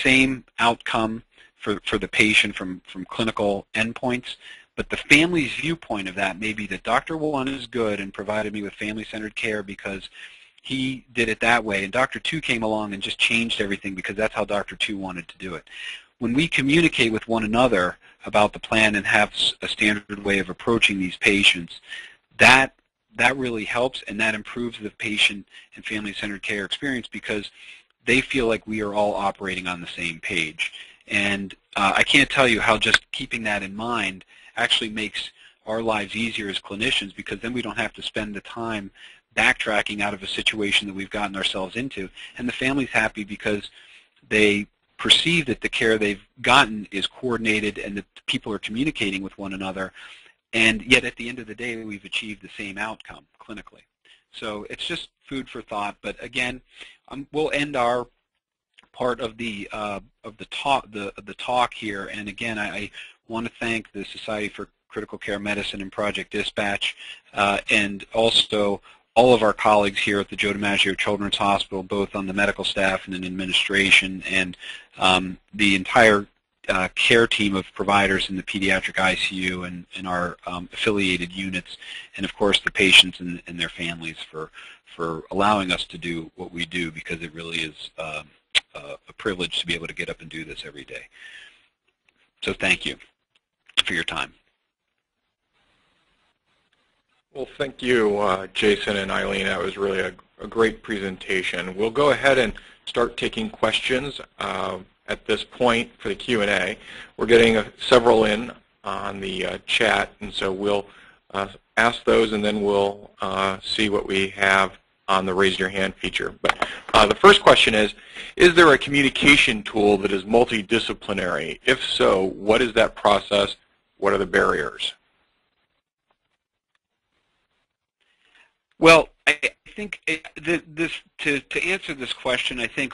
same outcome for the patient from clinical endpoints. But the family's viewpoint of that may be that Dr. One is good and provided me with family-centered care because he did it that way, and Dr. Two came along and just changed everything because that's how Dr. Two wanted to do it. When we communicate with one another about the plan and have a standard way of approaching these patients, that really helps, and that improves the patient and family-centered care experience because they feel like we are all operating on the same page. And I can't tell you how just keeping that in mind actually makes our lives easier as clinicians, because then we don't have to spend the time backtracking out of a situation that we've gotten ourselves into. And the family's happy because they perceive that the care they've gotten is coordinated and that people are communicating with one another. And yet at the end of the day, we've achieved the same outcome clinically. So it's just food for thought. But again, we'll end our part of the talk here. And again, I want to thank the Society for Critical Care Medicine and Project Dispatch, and also all of our colleagues here at the Joe DiMaggio Children's Hospital, both on the medical staff and in administration, and the entire care team of providers in the pediatric ICU and our affiliated units, and of course the patients and their families for allowing us to do what we do, because it really is a privilege to be able to get up and do this every day. So thank you for your time. Well, thank you, Jason and Eileen. That was really a great presentation. We'll go ahead and start taking questions at this point for the Q&A. We're getting several in on the chat, and so we'll ask those, and then we'll see what we have on the raise your hand feature. But the first question is there a communication tool that is multidisciplinary? If so, what is that process? What are the barriers? Well, I think to answer this question, I think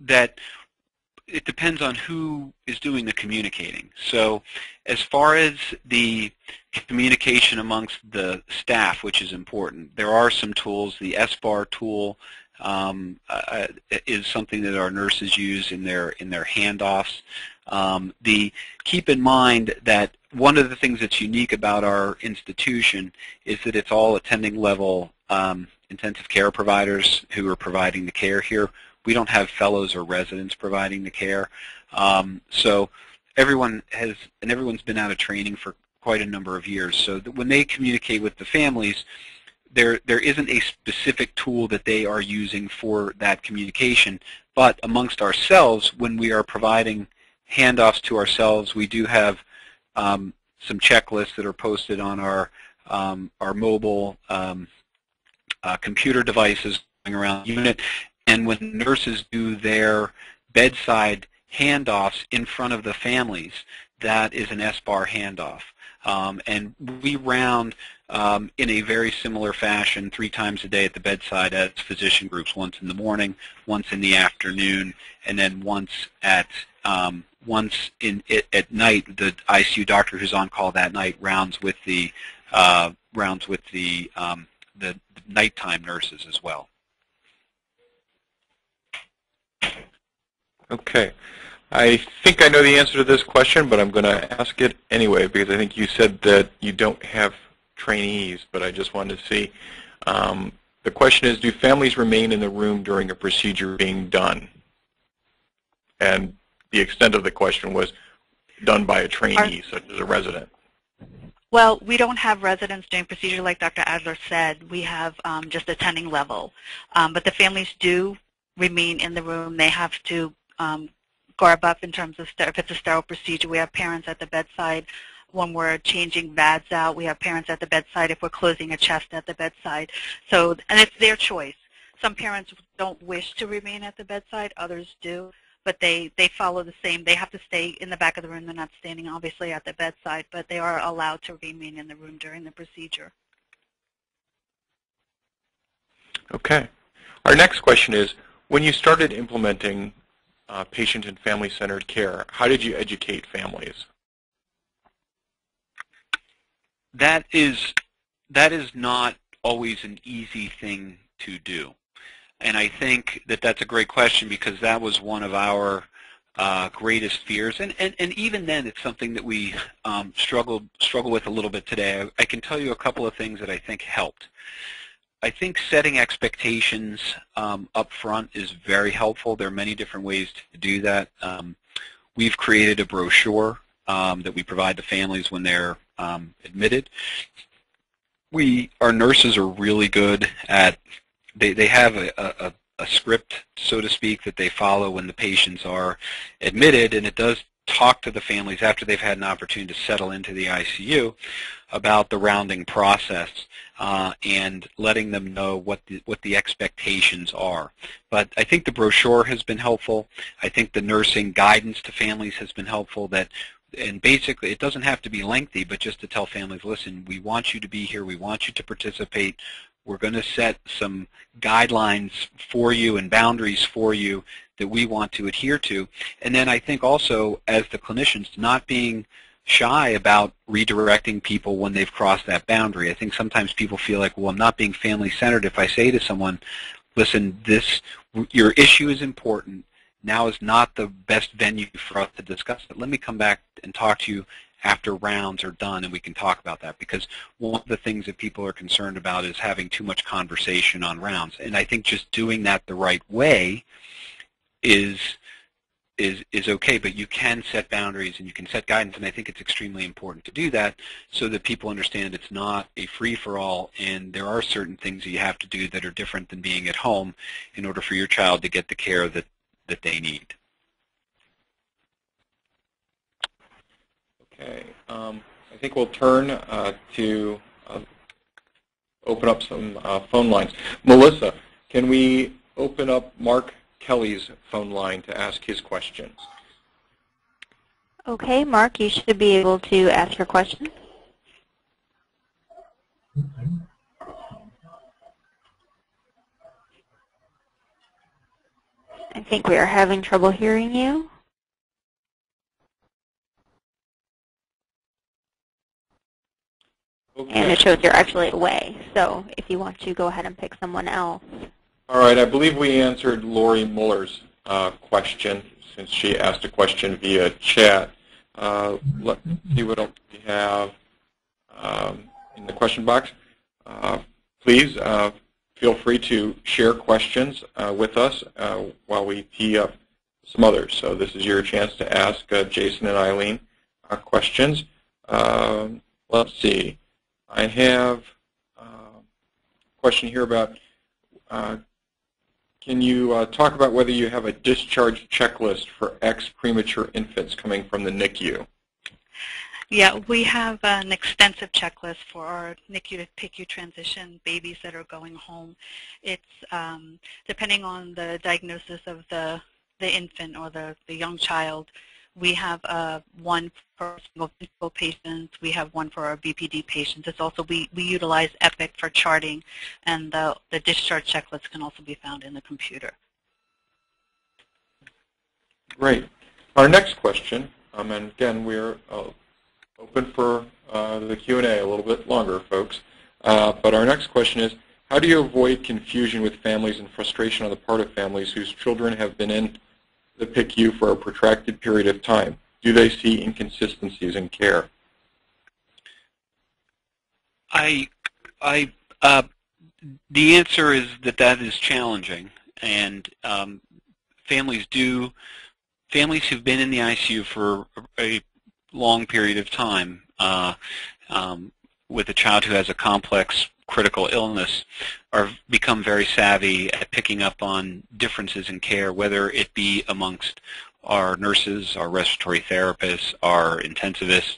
that it depends on who is doing the communicating. So as far as the communication amongst the staff, which is important, there are some tools. The SBAR tool is something that our nurses use in their handoffs. Keep in mind that one of the things that's unique about our institution is that it's all attending level intensive care providers who are providing the care here. We don't have fellows or residents providing the care. So everyone's been out of training for quite a number of years. So that when they communicate with the families, there isn't a specific tool that they are using for that communication. But amongst ourselves, when we are providing handoffs to ourselves, we do have some checklists that are posted on our mobile computer devices going around the unit. And when nurses do their bedside handoffs in front of the families, that is an SBAR handoff. And we round in a very similar fashion 3 times a day at the bedside as physician groups, once in the morning, once in the afternoon, and then once at night. The ICU doctor who's on call that night rounds with the nighttime nurses as well. Okay. I think I know the answer to this question, but I'm going to ask it anyway, because I think you said that you don't have trainees, but I just wanted to see. The question is, do families remain in the room during a procedure being done? And the extent of the question was done by a trainee, such as a resident. Well, we don't have residents doing procedure like Dr. Adler said. We have just attending level. But the families do remain in the room. They have to garb up in terms of if it's a sterile procedure. We have parents at the bedside when we're changing VADs out. We have parents at the bedside if we're closing a chest at the bedside. So, and it's their choice. Some parents don't wish to remain at the bedside. Others do. But they follow the same. They have to stay in the back of the room. They're not standing, obviously, at the bedside, but they are allowed to remain in the room during the procedure. Okay. Our next question is, when you started implementing patient and family-centered care, how did you educate families? That is not always an easy thing to do. And I think that that's a great question, because that was one of our greatest fears. And even then, it's something that we struggle with a little bit today. I can tell you a couple of things that I think helped. I think setting expectations up front is very helpful. There are many different ways to do that. We've created a brochure that we provide to families when they're admitted. Our nurses are really good at, they have a script, so to speak, that they follow when the patients are admitted, and it does talk to the families after they've had an opportunity to settle into the ICU about the rounding process and letting them know what the expectations are. But I think the brochure has been helpful. I think the nursing guidance to families has been helpful, that, and basically it doesn't have to be lengthy, but just to tell families, listen, we want you to be here, we want you to participate, we're going to set some guidelines for you and boundaries for you that we want to adhere to. And then I think also, as the clinicians, not being shy about redirecting people when they've crossed that boundary. I think sometimes people feel like, well, I'm not being family-centered if I say to someone, listen, your issue is important. Now is not the best venue for us to discuss it. Let me come back and talk to you after rounds are done and we can talk about that, because one of the things that people are concerned about is having too much conversation on rounds. And I think just doing that the right way is okay, but you can set boundaries and you can set guidance, and I think it's extremely important to do that so that people understand it's not a free-for-all, and there are certain things that you have to do that are different than being at home in order for your child to get the care that they need. Okay, I think we'll turn to open up some phone lines. Melissa, can we open up Mark Kelly's phone line to ask his questions? Okay, Mark, you should be able to ask your question. I think we are having trouble hearing you. Okay. And it shows you're actually away, so if you want to go ahead and pick someone else. All right, I believe we answered Lori Muller's question, since she asked a question via chat. Let's see what else we have in the question box. Please feel free to share questions with us while we tee up some others. So this is your chance to ask Jason and Eileen questions. Let's see. I have a question here about, can you talk about whether you have a discharge checklist for ex-premature infants coming from the NICU? Yeah, we have an extensive checklist for our NICU to PICU transition babies that are going home. It's depending on the diagnosis of the infant or the young child. We have one for single patients. We have one for our BPD patients. It's also, we utilize EPIC for charting, and the discharge checklist can also be found in the computer. Great. Our next question, and again, we're open for the Q&A a little bit longer, folks. But our next question is, how do you avoid confusion with families and frustration on the part of families whose children have been in the PICU for a protracted period of time? Do they see inconsistencies in care? The answer is that is challenging, and families who've been in the ICU for a long period of time with a child who has a complex critical illness become very savvy at picking up on differences in care, whether it be amongst our nurses, our respiratory therapists, our intensivists.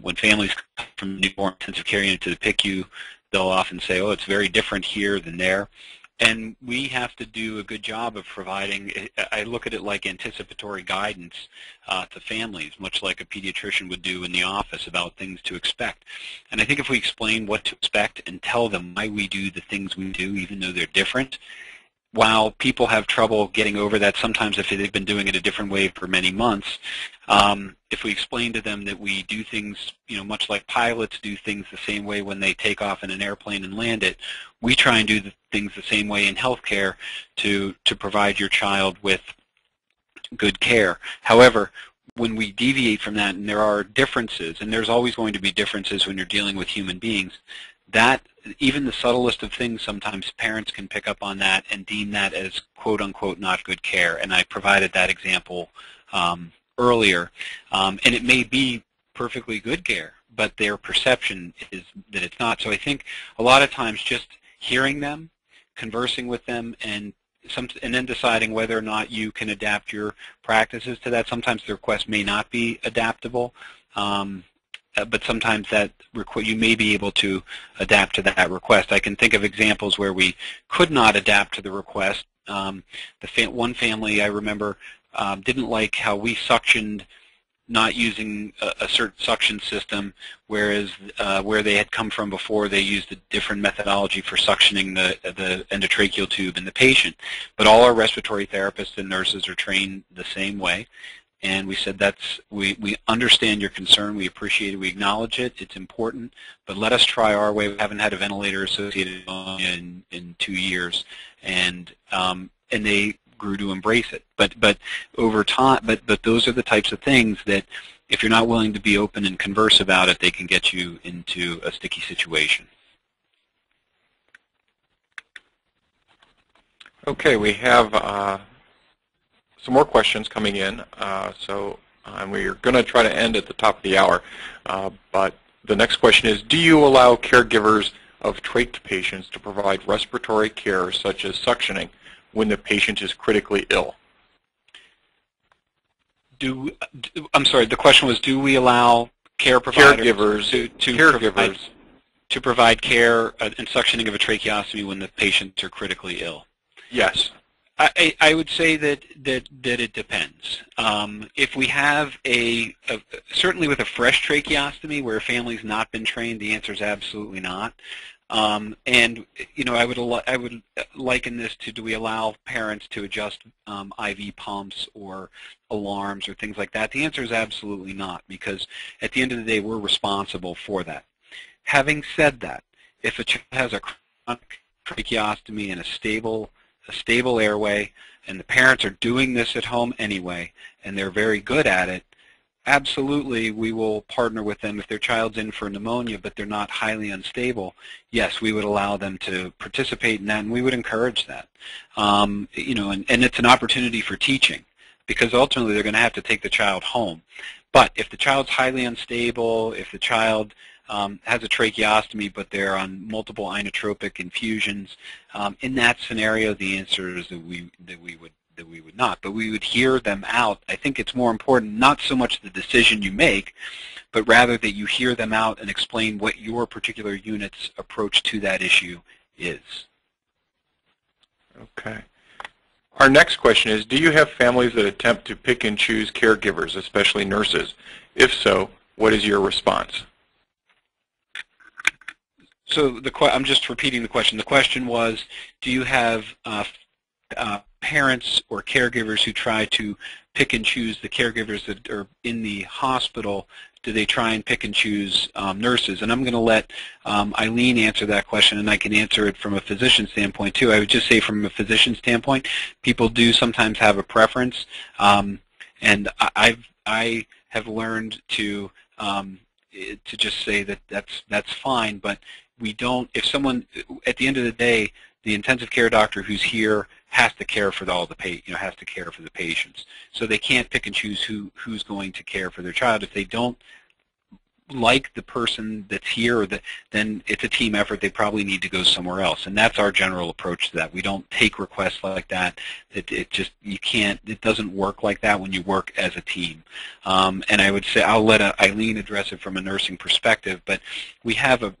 When families come from newborn intensive care unit to the PICU, they'll often say, oh, it's very different here than there. And we have to do a good job of providing, I look at it like anticipatory guidance to families, much like a pediatrician would do in the office about things to expect. And I think if we explain what to expect and tell them why we do the things we do, even though they're different, while people have trouble getting over that, sometimes if they've been doing it a different way for many months, if we explain to them that we do things, you know, much like pilots do things the same way when they take off in an airplane and land it, we try and do the things the same way in healthcare to provide your child with good care. However, when we deviate from that, and there are differences, and there's always going to be differences when you're dealing with human beings, that even the subtlest of things, sometimes parents can pick up on that and deem that as quote unquote not good care. And I provided that example earlier, and it may be perfectly good care, but their perception is that it's not. So I think a lot of times just hearing them, conversing with them, and and then deciding whether or not you can adapt your practices to that. Sometimes the request may not be adaptable, but sometimes that you may be able to adapt to that request. I can think of examples where we could not adapt to the request. One family I remember didn't like how we suctioned, not using a certain suction system, whereas where they had come from before, they used a different methodology for suctioning the endotracheal tube in the patient. But all our respiratory therapists and nurses are trained the same way. And we said, we understand your concern, we appreciate it, we acknowledge it, it's important, but let us try our way. We haven't had a ventilator-associated in 2 years, and they grew to embrace it. But over time, but those are the types of things that, if you're not willing to be open and converse about it, they can get you into a sticky situation. Okay, we have some more questions coming in, and we're going to try to end at the top of the hour. But the next question is, do you allow caregivers of trached patients to provide respiratory care, such as suctioning, when the patient is critically ill? I'm sorry, the question was, do we allow care providers to provide care and suctioning of a tracheostomy when the patients are critically ill? Yes. I would say that it depends. If we have certainly with a fresh tracheostomy where a family's not been trained, the answer is absolutely not. And you know, I would liken this to, do we allow parents to adjust IV pumps or alarms or things like that? The answer is absolutely not, because at the end of the day, we're responsible for that. Having said that, if a child has a chronic tracheostomy and a stable airway, and the parents are doing this at home anyway, and they're very good at it, absolutely we will partner with them. If their child's in for pneumonia but they're not highly unstable, yes, we would allow them to participate in that, and we would encourage that. You know, and it's an opportunity for teaching, because ultimately they're going to have to take the child home. But if the child's highly unstable, if the child has a tracheostomy, but they're on multiple inotropic infusions, in that scenario, the answer is that we would not. But we would hear them out. I think it's more important, not so much the decision you make, but rather that you hear them out and explain what your particular unit's approach to that issue is. Okay. Our next question is, do you have families that attempt to pick and choose caregivers, especially nurses? If so, what is your response? So I'm just repeating the question. The question was, do you have parents or caregivers who try to pick and choose the caregivers that are in the hospital? Do they try and pick and choose nurses? And I'm going to let Eileen answer that question, and I can answer it from a physician standpoint too. I would just say, from a physician standpoint, people do sometimes have a preference, and I have learned to just say that that's fine, but we don't. If someone, at the end of the day, the intensive care doctor who's here has to care for has to care for the patients. So they can't pick and choose who's going to care for their child. If they don't like the person that's here, then it's a team effort. They probably need to go somewhere else. And that's our general approach to that. We don't take requests like that. It doesn't work like that when you work as a team. And I would say, I'll let Eileen address it from a nursing perspective, but we have a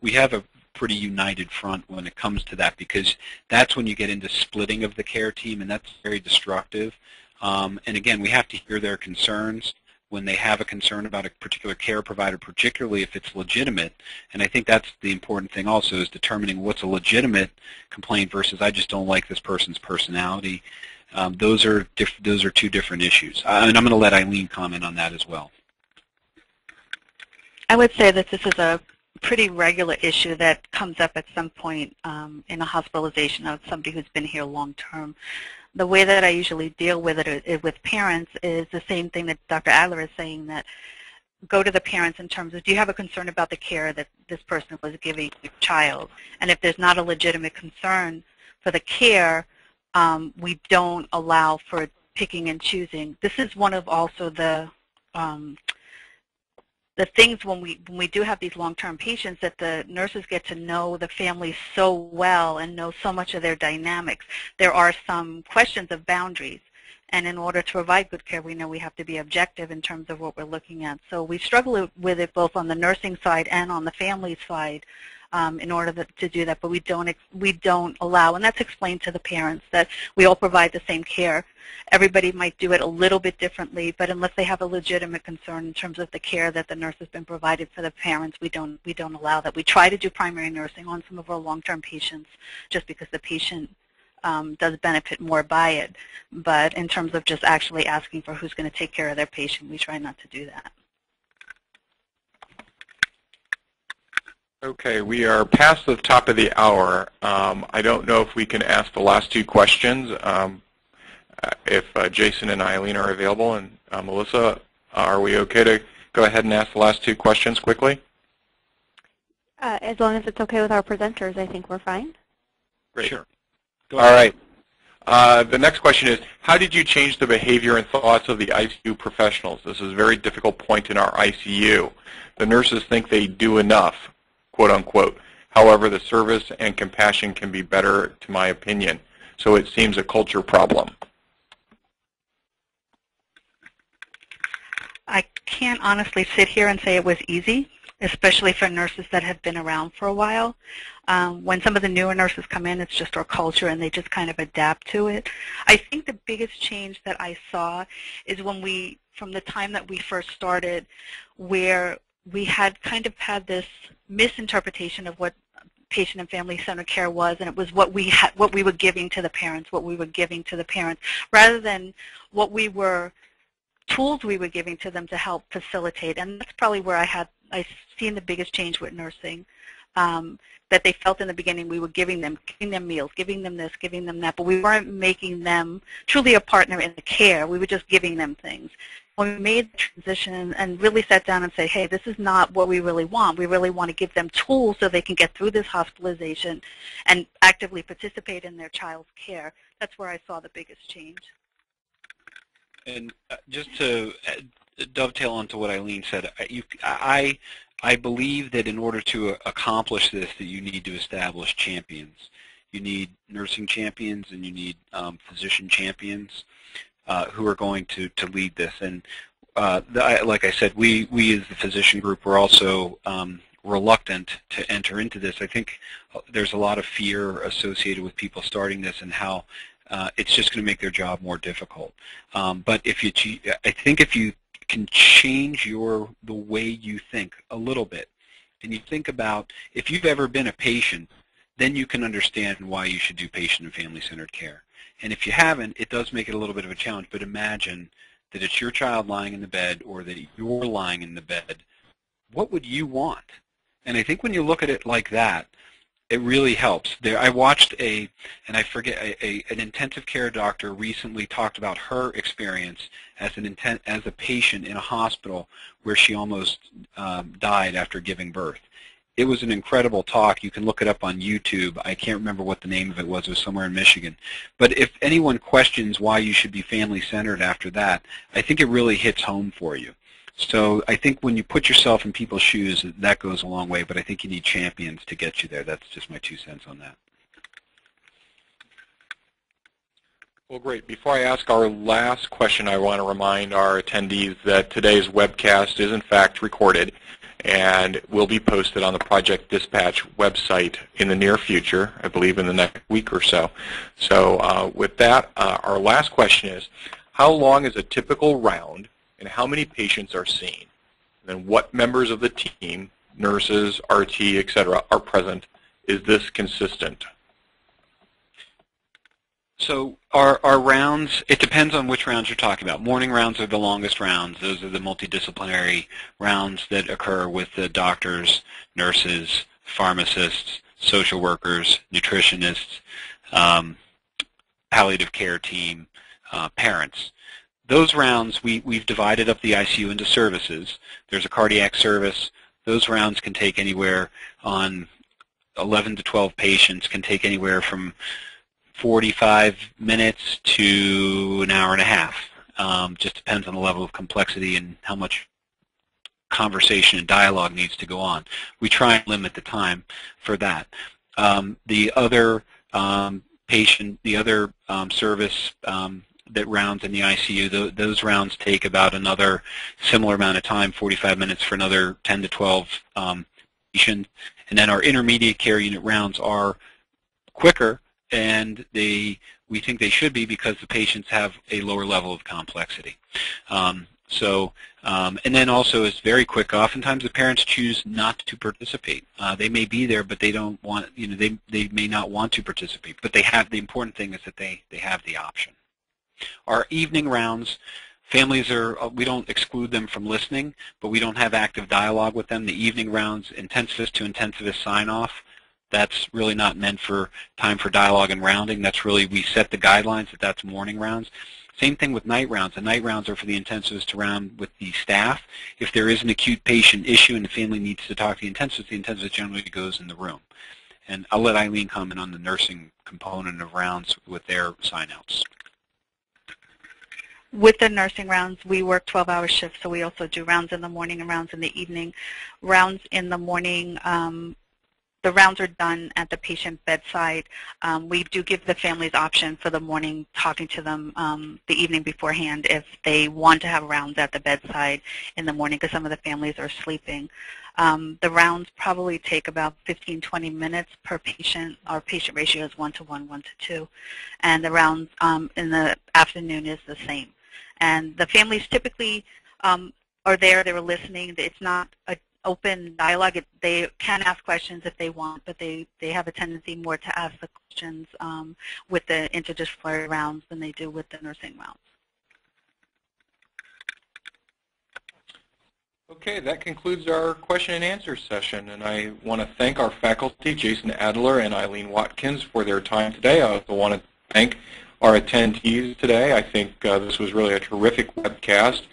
pretty united front when it comes to that, because that's when you get into splitting of the care team, and that's very destructive. And again, we have to hear their concerns when they have a concern about a particular care provider, particularly if it's legitimate. And I think that's the important thing also, is determining what's a legitimate complaint versus, I just don't like this person's personality. Those are two different issues. And I'm going to let Eileen comment on that as well. I would say that this is a pretty regular issue that comes up at some point in a hospitalization of somebody who's been here long-term. The way that I usually deal with it with parents is the same thing that Dr. Adler is saying, that go to the parents in terms of, do you have a concern about the care that this person was giving your child? And if there's not a legitimate concern for the care, we don't allow for picking and choosing. This is one of also the the things when we do have these long-term patients that the nurses get to know the families so well and know so much of their dynamics, there are some questions of boundaries. And in order to provide good care, we know we have to be objective in terms of what we're looking at. So we struggle with it both on the nursing side and on the family side in order to do that. But we don't allow, and that's explained to the parents, that we all provide the same care. Everybody might do it a little bit differently, but unless they have a legitimate concern in terms of the care that the nurse has been provided for the parents, we don't allow that. We try to do primary nursing on some of our long-term patients just because the patient does benefit more by it, but in terms of just actually asking for who's going to take care of their patient, we try not to do that. Okay, we are past the top of the hour. I don't know if we can ask the last two questions. If Jason and Eileen are available, and Melissa, are we okay to go ahead and ask the last two questions quickly? As long as it's okay with our presenters, I think we're fine. Great. Sure. All right. The next question is, how did you change the behavior and thoughts of the ICU professionals? This is a very difficult point in our ICU. The nurses think they do enough, quote unquote. However, the service and compassion can be better, to my opinion. So it seems a culture problem. I can't honestly sit here and say it was easy, especially for nurses that have been around for a while. When some of the newer nurses come in, it's just our culture and they just kind of adapt to it. I think the biggest change that I saw is when we, from the time that we first started, where we had kind of had this misinterpretation of what patient and family center care was, and it was what we were giving to the parents, rather than what we were, tools we were giving to them to help facilitate. And that's probably where I've seen the biggest change with nursing, that they felt in the beginning we were giving them meals, giving them this, giving them that, but we weren't making them truly a partner in the care. We were just giving them things. When we made the transition and really sat down and said, hey, this is not what we really want. We really want to give them tools so they can get through this hospitalization and actively participate in their child's care. That's where I saw the biggest change. And just to dovetail onto what Eileen said, I believe that in order to accomplish this, that you need to establish champions. You need nursing champions and you need physician champions who are going to lead this. And like I said, we as the physician group were also reluctant to enter into this. I think there's a lot of fear associated with people starting this and how it's just going to make their job more difficult. But if you, I think if you can change the way you think a little bit, and you think about if you've ever been a patient, then you can understand why you should do patient and family-centered care. And if you haven't, it does make it a little bit of a challenge. But imagine that it's your child lying in the bed, or that you're lying in the bed. What would you want? And I think when you look at it like that, it really helps. There, I watched an intensive care doctor recently talked about her experience as a patient in a hospital where she almost died after giving birth. It was an incredible talk. You can look it up on YouTube. I can't remember what the name of it was. It was somewhere in Michigan. But if anyone questions why you should be family-centered after that, I think it really hits home for you. So I think when you put yourself in people's shoes, that goes a long way, but I think you need champions to get you there. That's just my 2 cents on that. Well, great. Before I ask our last question, I want to remind our attendees that today's webcast is in fact recorded and will be posted on the Project Dispatch website in the near future, I believe in the next week or so. So with that, our last question is, how long is a typical round and how many patients are seen? And then what members of the team, nurses, RT, et cetera, are present? Is this consistent? So our rounds, it depends on which rounds you're talking about. Morning rounds are the longest rounds. Those are the multidisciplinary rounds that occur with the doctors, nurses, pharmacists, social workers, nutritionists, palliative care team, parents. Those rounds, we've divided up the ICU into services. There's a cardiac service. Those rounds can take anywhere on 11 to 12 patients, can take anywhere from 45 minutes to an hour and a half. Just depends on the level of complexity and how much conversation and dialogue needs to go on. We try and limit the time for that. The other service that rounds in the ICU, those rounds take about another similar amount of time, 45 minutes for another 10 to 12 patients. And then our intermediate care unit rounds are quicker, and we think they should be because the patients have a lower level of complexity. And then also it's very quick. Oftentimes the parents choose not to participate. They may be there, but they don't want, they may not want to participate, but they have, the important thing is that they have the option. Our evening rounds, families are, we don't exclude them from listening, but we don't have active dialogue with them. The evening rounds, intensivist to intensivist sign-off, that's really not meant for time for dialogue and rounding. That's really, we set the guidelines that that's morning rounds. Same thing with night rounds. The night rounds are for the intensivist to round with the staff. If there is an acute patient issue and the family needs to talk to the intensivist generally goes in the room. And I'll let Eileen comment on the nursing component of rounds with their sign-outs. With the nursing rounds, we work 12-hour shifts, so we also do rounds in the morning and rounds in the evening. Rounds in the morning, the rounds are done at the patient bedside. We do give the families option for the morning, talking to them the evening beforehand if they want to have rounds at the bedside in the morning because some of the families are sleeping. The rounds probably take about 15-20 minutes per patient. Our patient ratio is 1-to-1, 1-to-2. And the rounds in the afternoon is the same. And the families typically are there, they're listening. It's not an open dialogue. They can ask questions if they want, but they have a tendency more to ask the questions with the interdisciplinary rounds than they do with the nursing rounds. Okay, that concludes our question and answer session, and I want to thank our faculty, Jason Adler and Eileen Watkins, for their time today. I also want to thank our attendees today. I think this was really a terrific webcast,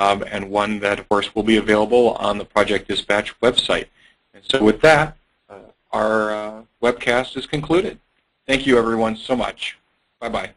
and one that, of course, will be available on the Project Dispatch website. And so with that, our webcast is concluded. Thank you, everyone, so much. Bye-bye.